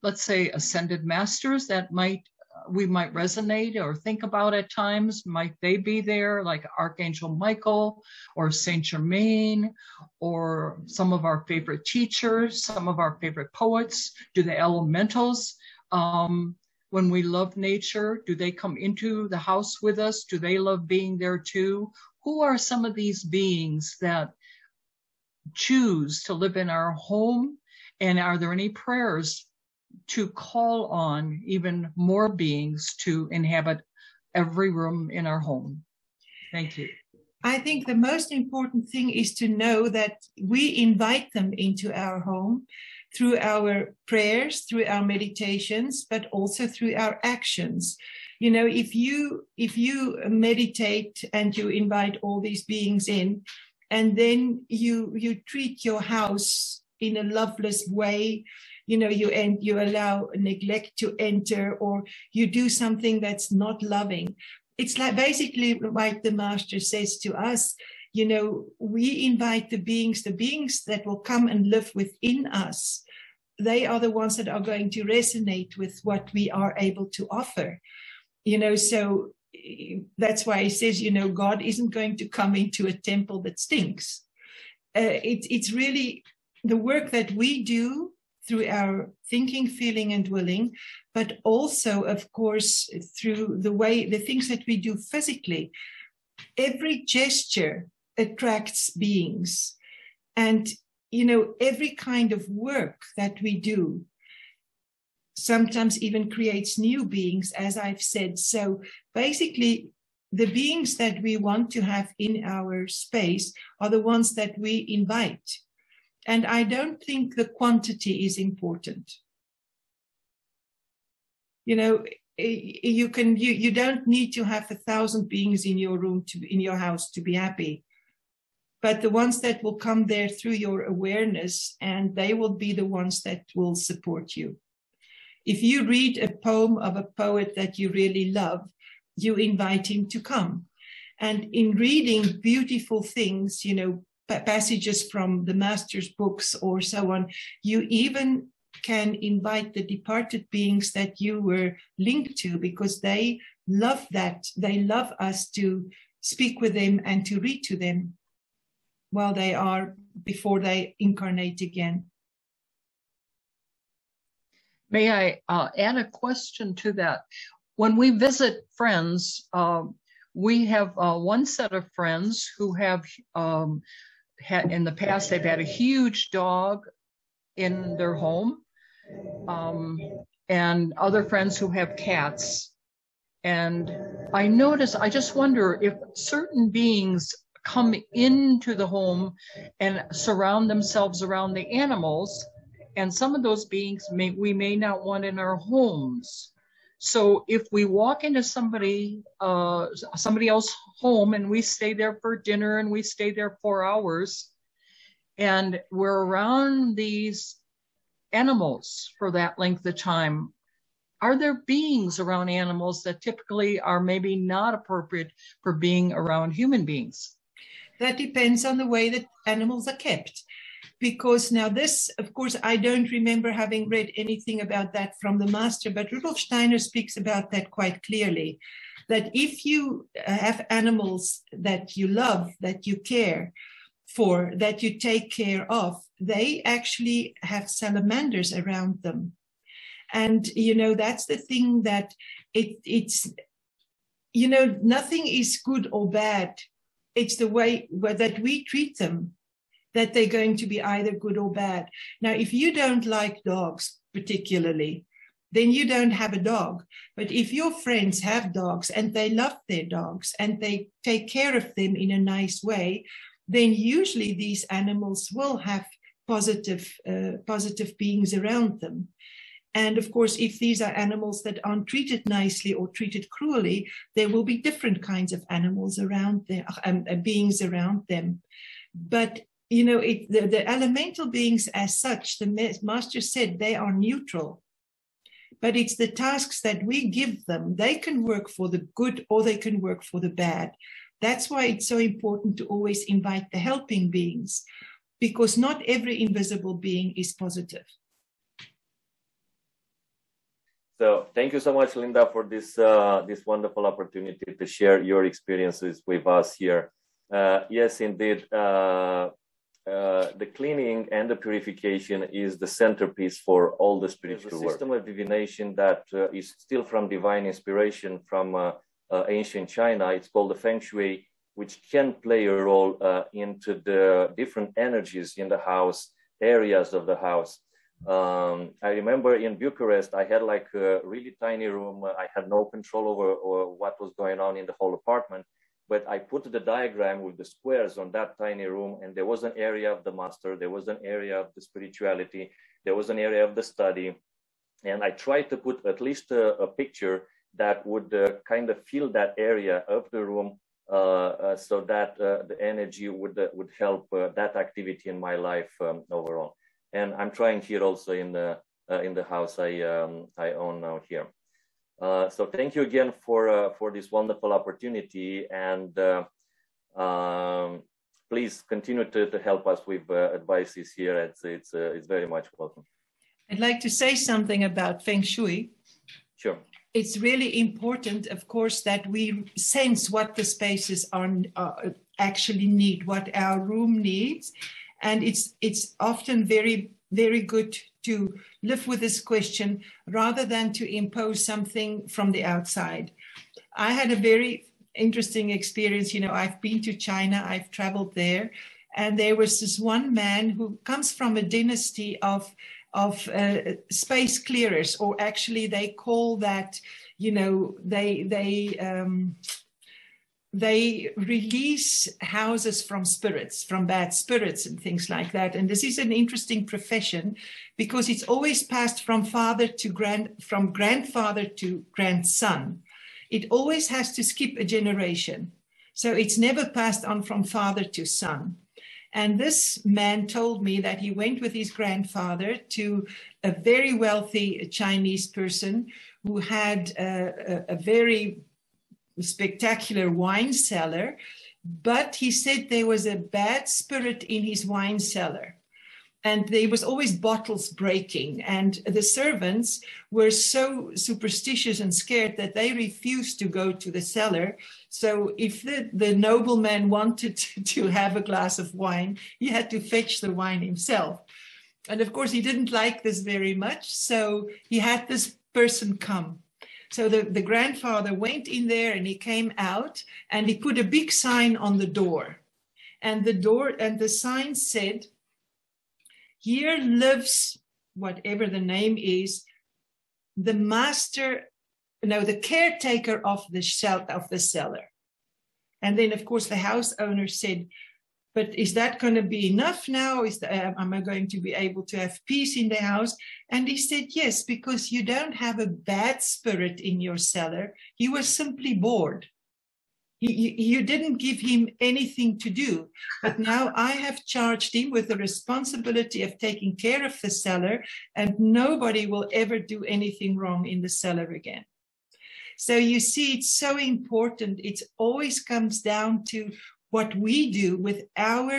let's say, ascended masters that might we might resonate or think about at times? Might they be there, like Archangel Michael or Saint Germain, or some of our favorite teachers, some of our favorite poets? Do the elementals, when we love nature, do they come into the house with us? Do they love being there too? Who are some of these beings that choose to live in our home? And are there any prayers to call on even more beings to inhabit every room in our home? Thank you. I think the most important thing is to know that we invite them into our home through our prayers, through our meditations, but also through our actions. You know, if you meditate and you invite all these beings in, and then you treat your house in a loveless way, you know, you allow neglect to enter, or you do something that's not loving. It's like basically like the master says to us, you know, we invite the beings that will come and live within us. They are the ones that are going to resonate with what we are able to offer. You know, so that's why he says, you know, God isn't going to come into a temple that stinks. It's really the work that we do through our thinking, feeling, and willing, but also, of course, through the way, the things that we do physically. Every gesture attracts beings. And, you know, every kind of work that we do sometimes even creates new beings, as I've said. So basically, the beings that we want to have in our space are the ones that we invite. And I don't think the quantity is important. You know, you can you don't need to have 1,000 beings in your room in your house to be happy. But the ones that will come there through your awareness, and they will be the ones that will support you. If you read a poem of a poet that you really love, you invite him to come. And in reading beautiful things, you know, passages from the master's books or so on, you even can invite the departed beings that you were linked to, because they love that. They love us to speak with them and to read to them while they are, before they incarnate again. May I add a question to that? When we visit friends, we have one set of friends who have in the past, they've had a huge dog in their home, and other friends who have cats. And I notice, I just wonder if certain beings come into the home and surround themselves around the animals, and some of those beings we may not want in our homes. So if we walk into somebody else's home, and we stay there for dinner, and we stay there 4 hours, and we're around these animals for that length of time, are there beings around animals that typically are maybe not appropriate for being around human beings? That depends on the way that animals are kept. Because now this, of course, I don't remember having read anything about that from the master, but Rudolf Steiner speaks about that quite clearly, that if you have animals that you love, that you care for, that you take care of, they actually have salamanders around them. And, you know, that's the thing that it's, you know, nothing is good or bad. It's the way that we treat them, that they're going to be either good or bad. Now, if you don't like dogs particularly, then you don't have a dog. But if your friends have dogs and they love their dogs and they take care of them in a nice way, then usually these animals will have positive beings around them. And of course, if these are animals that aren't treated nicely or treated cruelly, there will be different kinds of animals around them, beings around them. But you know, the elemental beings as such, the master said, they are neutral. But it's the tasks that we give them. They can work for the good or they can work for the bad. That's why it's so important to always invite the helping beings, because not every invisible being is positive. So thank you so much, Linda, for this, this wonderful opportunity to share your experiences with us here. Yes, indeed. The cleaning and the purification is the centerpiece for all the spiritual work. The system of divination that is still from divine inspiration from ancient China. It's called the Feng Shui, which can play a role into the different energies in the house, areas of the house. I remember in Bucharest, I had like a really tiny room. I had no control over what was going on in the whole apartment. But I put the diagram with the squares on that tiny room, and there was an area of the master, there was an area of the spirituality, there was an area of the study. And I tried to put at least a picture that would kind of fill that area of the room so that the energy would help that activity in my life overall. And I'm trying here also in the house I own now here. So thank you again for this wonderful opportunity, and please continue to help us with advices here. It's very much welcome. I'd like to say something about Feng Shui. Sure. It's really important, of course, that we sense what the spaces are, actually need, what our room needs. And it's often very, very good to live with this question rather than to impose something from the outside. I had a very interesting experience. You know, I've been to China, I've traveled there, and there was this one man who comes from a dynasty of space clearers, or actually they call that, you know, they release houses from spirits, from bad spirits and things like that. And this is an interesting profession because it's always passed from father to from grandfather to grandson. It always has to skip a generation. So it's never passed on from father to son. And this man told me that he went with his grandfather to a very wealthy Chinese person who had a very spectacular wine cellar, but he said there was a bad spirit in his wine cellar, and there was always bottles breaking, and the servants were so superstitious and scared that they refused to go to the cellar. So if the nobleman wanted to have a glass of wine, he had to fetch the wine himself. And of course, he didn't like this very much, so he had this person come. So the grandfather went in there, and he came out, and he put a big sign on the door. And the sign said, "Here lives," whatever the name is, "the master, no, the caretaker of the cellar." And then, of course, the house owner said, "But is that going to be enough now? Am I going to be able to have peace in the house?" And he said, "Yes, because you don't have a bad spirit in your cellar. He was simply bored. You didn't give him anything to do. But now I have charged him with the responsibility of taking care of the cellar, and nobody will ever do anything wrong in the cellar again." So you see, it's so important. It always comes down to what we do with our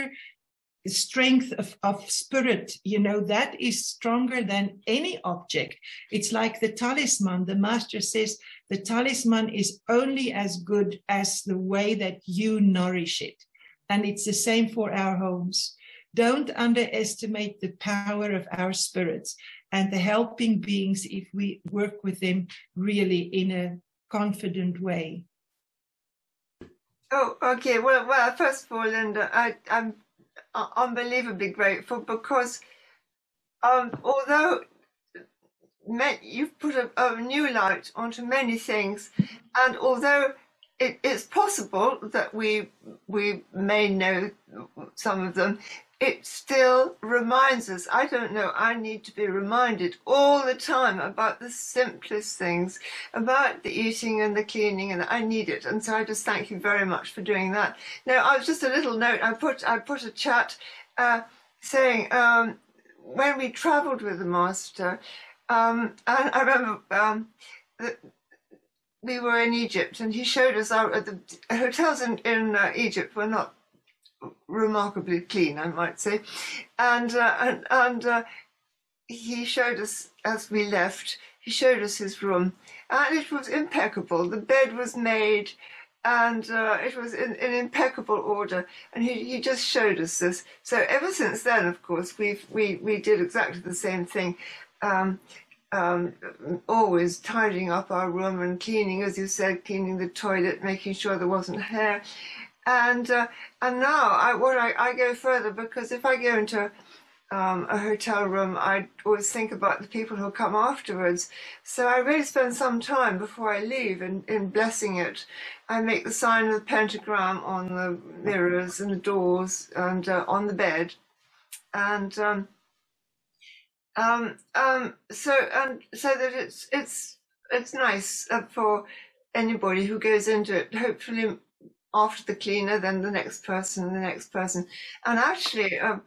strength of spirit. You know, that is stronger than any object. It's like the talisman. The master says the talisman is only as good as the way that you nourish it. And it's the same for our homes. Don't underestimate the power of our spirits and the helping beings if we work with them really in a confident way. Oh, okay. Well, first of all, Linda, I'm unbelievably grateful because although you've put a new light onto many things, and although it's possible that we may know some of them, it still reminds us. I don't know, I need to be reminded all the time about the simplest things, about the eating and the cleaning, and I need it. And so I just thank you very much for doing that. Now, I was just a little note, I put a chat saying, when we travelled with the Master, and I remember that we were in Egypt, and he showed us the hotels in Egypt were not remarkably clean, I might say, and he showed us, as we left, he showed us his room, and it was impeccable. The bed was made, and it was in impeccable order, and he just showed us this. So ever since then, of course, we did exactly the same thing, always tidying up our room and cleaning, as you said, cleaning the toilet, making sure there wasn't hair. And now I go further, because if I go into a hotel room, I always think about the people who come afterwards. So I really spend some time before I leave in blessing it. I make the sign of the pentagram on the mirrors and the doors and on the bed. And so that it's nice for anybody who goes into it, hopefully. After the cleaner, then the next person. And actually, a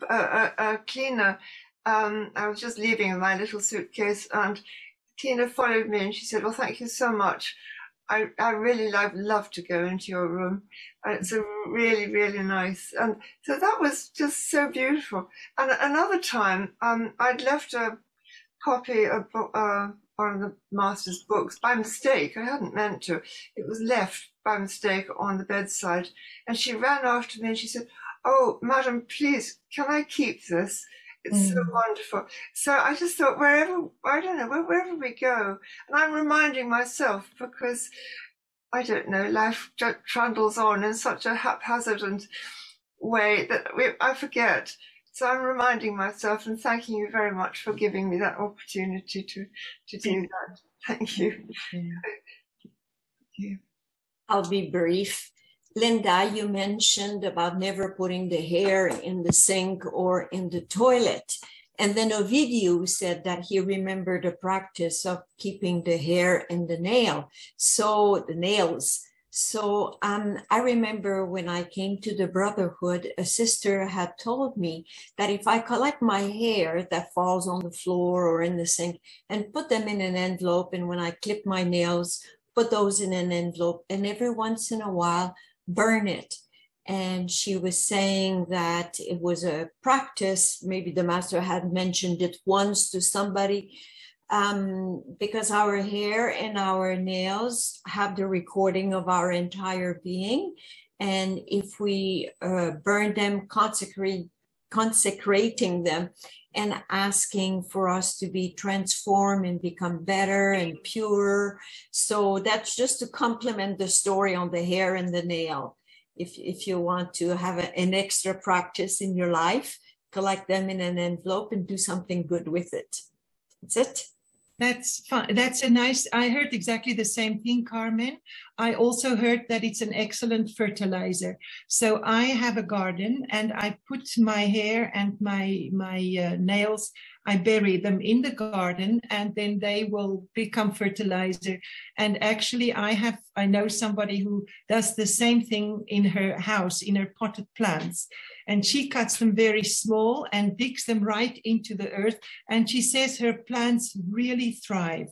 cleaner, I was just leaving my little suitcase, and Tina followed me, and she said, well, thank you so much. I really love to go into your room. It's a really, really nice. And so that was just so beautiful. And another time, I'd left a copy of one of the Master's books by mistake. I hadn't meant to. It was left by mistake on the bedside, and she ran after me and she said, oh, madam, please, can I keep this? It's so wonderful. So I just thought, wherever we go, and I'm reminding myself, because I don't know, life trundles on in such a haphazard and way that I forget. So I'm reminding myself and thanking you very much for giving me that opportunity to do that. Thank you. Yeah. I'll be brief. Linda, you mentioned about never putting the hair in the sink or in the toilet. And then Ovidiu said that he remembered the practice of keeping the hair and the nail. So the nails. So I remember when I came to the Brotherhood, a sister had told me that if I collect my hair that falls on the floor or in the sink and put them in an envelope, and when I clip my nails, put those in an envelope, and every once in a while, burn it. And she was saying that it was a practice, maybe the Master had mentioned it once to somebody, because our hair and our nails have the recording of our entire being. And if we burn them, consecrating them and asking for us to be transformed and become better and pure. So that's just to complement the story on the hair and the nail. If you want to have an extra practice in your life, collect them in an envelope and do something good with it. That's it. That's fun. That's a nice, I heard exactly the same thing, Carmen. I also heard that it's an excellent fertilizer. So I have a garden, and I put my hair and my nails, I bury them in the garden, and then they will become fertilizer. And actually I know somebody who does the same thing in her house, in her potted plants. And she cuts them very small and digs them right into the earth. And she says her plants really thrive.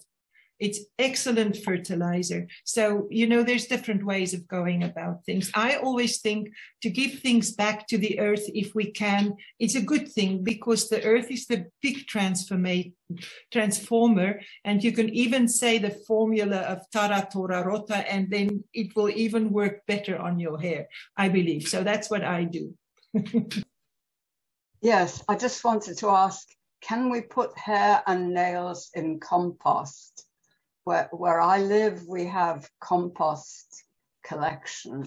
It's excellent fertilizer. So, you know, there's different ways of going about things. I always think to give things back to the earth if we can, it's a good thing, because the earth is the big transformer. And you can even say the formula of Tara Tora Rota, and then it will even work better on your hair, I believe. So that's what I do. Yes, I just wanted to ask, can we put hair and nails in compost? Where I live, we have compost collection,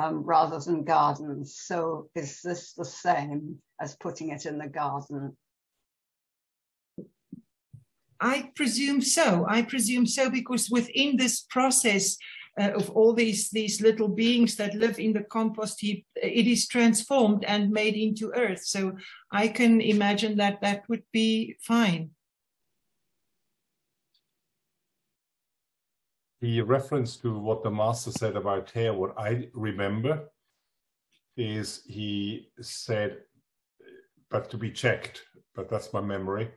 rather than gardens. So is this the same as putting it in the garden? I presume so. I presume so, because within this process of all these little beings that live in the compost heap, it is transformed and made into earth. So I can imagine that that would be fine. The reference to what the master said about hair, what I remember is he said, but to be checked, but that's my memory,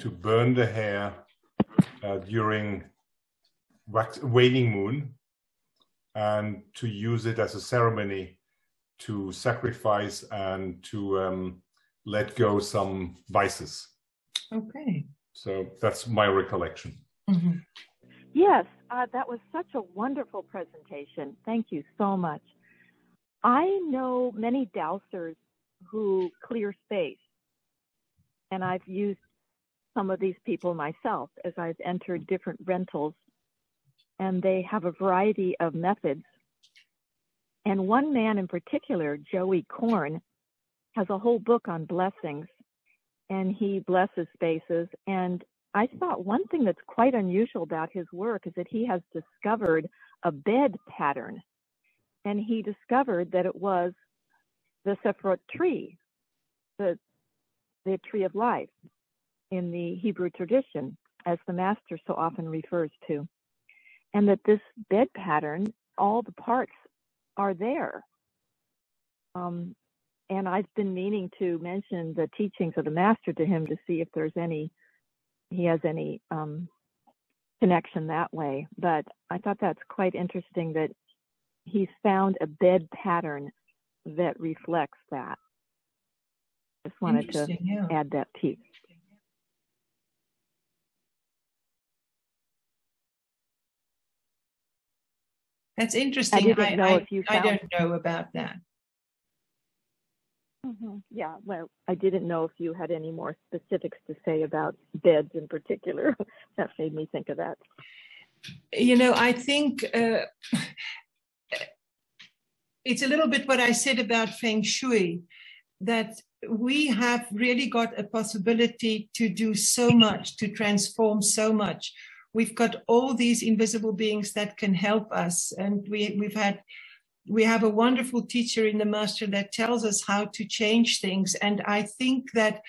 to burn the hair during waning moon, and to use it as a ceremony to sacrifice and to let go some vices. Okay. So that's my recollection. Mm-hmm. Yes, that was such a wonderful presentation. Thank you so much. I know many dowsers who clear space, and I've used some of these people myself as I've entered different rentals, and they have a variety of methods. And one man in particular, Joey Korn, has a whole book on blessings, and he blesses spaces. And I thought one thing that's quite unusual about his work is that he has discovered a bed pattern, and he discovered that it was the Sephirot tree, the tree of life in the Hebrew tradition, as the master so often refers to. And that this bed pattern, all the parts are there. And I've been meaning to mention the teachings of the master to him to see if there's any, he has any connection that way. But I thought that's quite interesting that he's found a bed pattern that reflects that. Just wanted to add that piece. That's interesting. I don't know about that. Mm-hmm. Yeah, well, I didn't know if you had any more specifics to say about beds in particular. That made me think of that. You know, I think it's a little bit what I said about Feng Shui, that we have really got a possibility to do so much, to transform so much. We've got all these invisible beings that can help us, and we have a wonderful teacher in the master that tells us how to change things. And I think that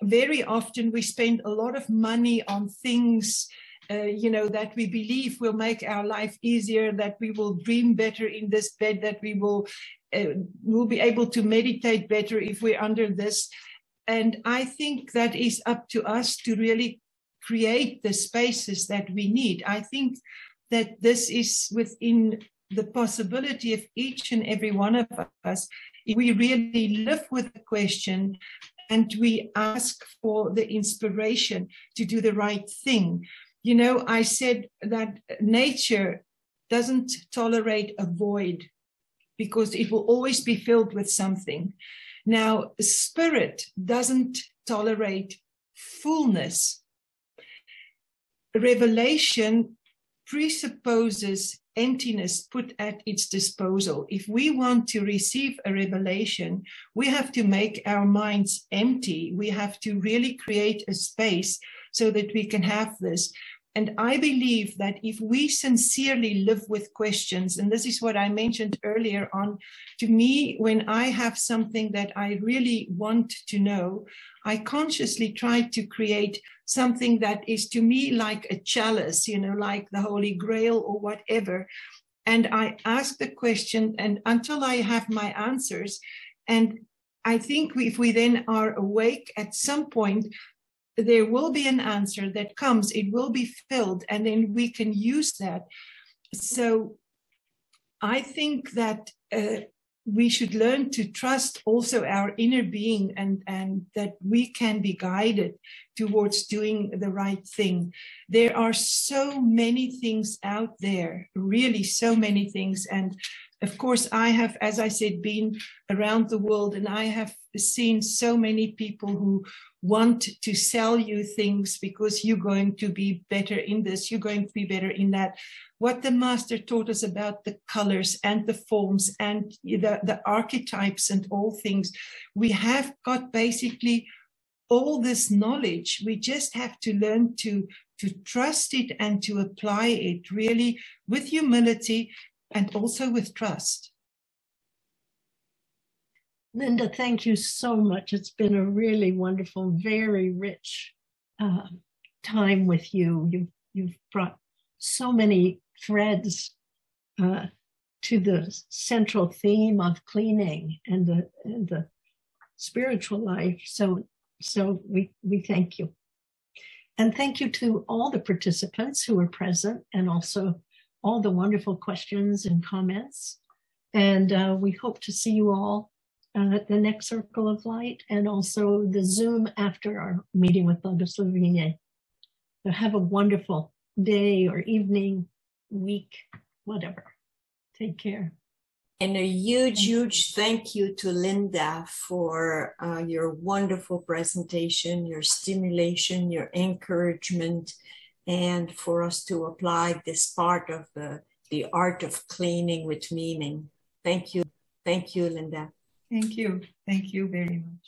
very often we spend a lot of money on things, you know, that we believe will make our life easier, that we will dream better in this bed, that we will be able to meditate better if we're under this. And I think that is up to us to really create the spaces that we need. I think that this is within the possibility of each and every one of us. We really live with the question, and we ask for the inspiration to do the right thing. You know, I said that nature doesn't tolerate a void, because it will always be filled with something. Now, spirit doesn't tolerate fullness. Revelation presupposes emptiness put at its disposal. If we want to receive a revelation, we have to make our minds empty. We have to really create a space so that we can have this. And I believe that if we sincerely live with questions, and this is what I mentioned earlier on, to me, when I have something that I really want to know, I consciously try to create something that is to me like a chalice, you know, like the Holy Grail or whatever. And I ask the question, and until I have my answers, and I think if we then are awake at some point, there will be an answer that comes, it will be filled, and then we can use that. So I think that we should learn to trust also our inner being, and that we can be guided towards doing the right thing. There are so many things out there, really so many things. And of course, I have, as I said, been around the world, and I have seen so many people who want to sell you things because you're going to be better in this, you're going to be better in that. What the master taught us about the colors and the forms and the archetypes and all things, we have got basically all this knowledge. We just have to learn to trust it and to apply it really with humility and also with trust. Linda, thank you so much. It's been a really wonderful, very rich time with you. You've brought so many threads to the central theme of cleaning and the spiritual life. So we thank you. And thank you to all the participants who were present, and also all the wonderful questions and comments. And we hope to see you all at the next Circle of Light, and also the Zoom after our meeting with Auguste Levinier. So have a wonderful day or evening, week, whatever. Take care. And a huge, huge thank you to Linda for your wonderful presentation, your stimulation, your encouragement, and for us to apply this part of the art of cleaning with meaning. Thank you. Thank you, Linda. Thank you. Thank you very much.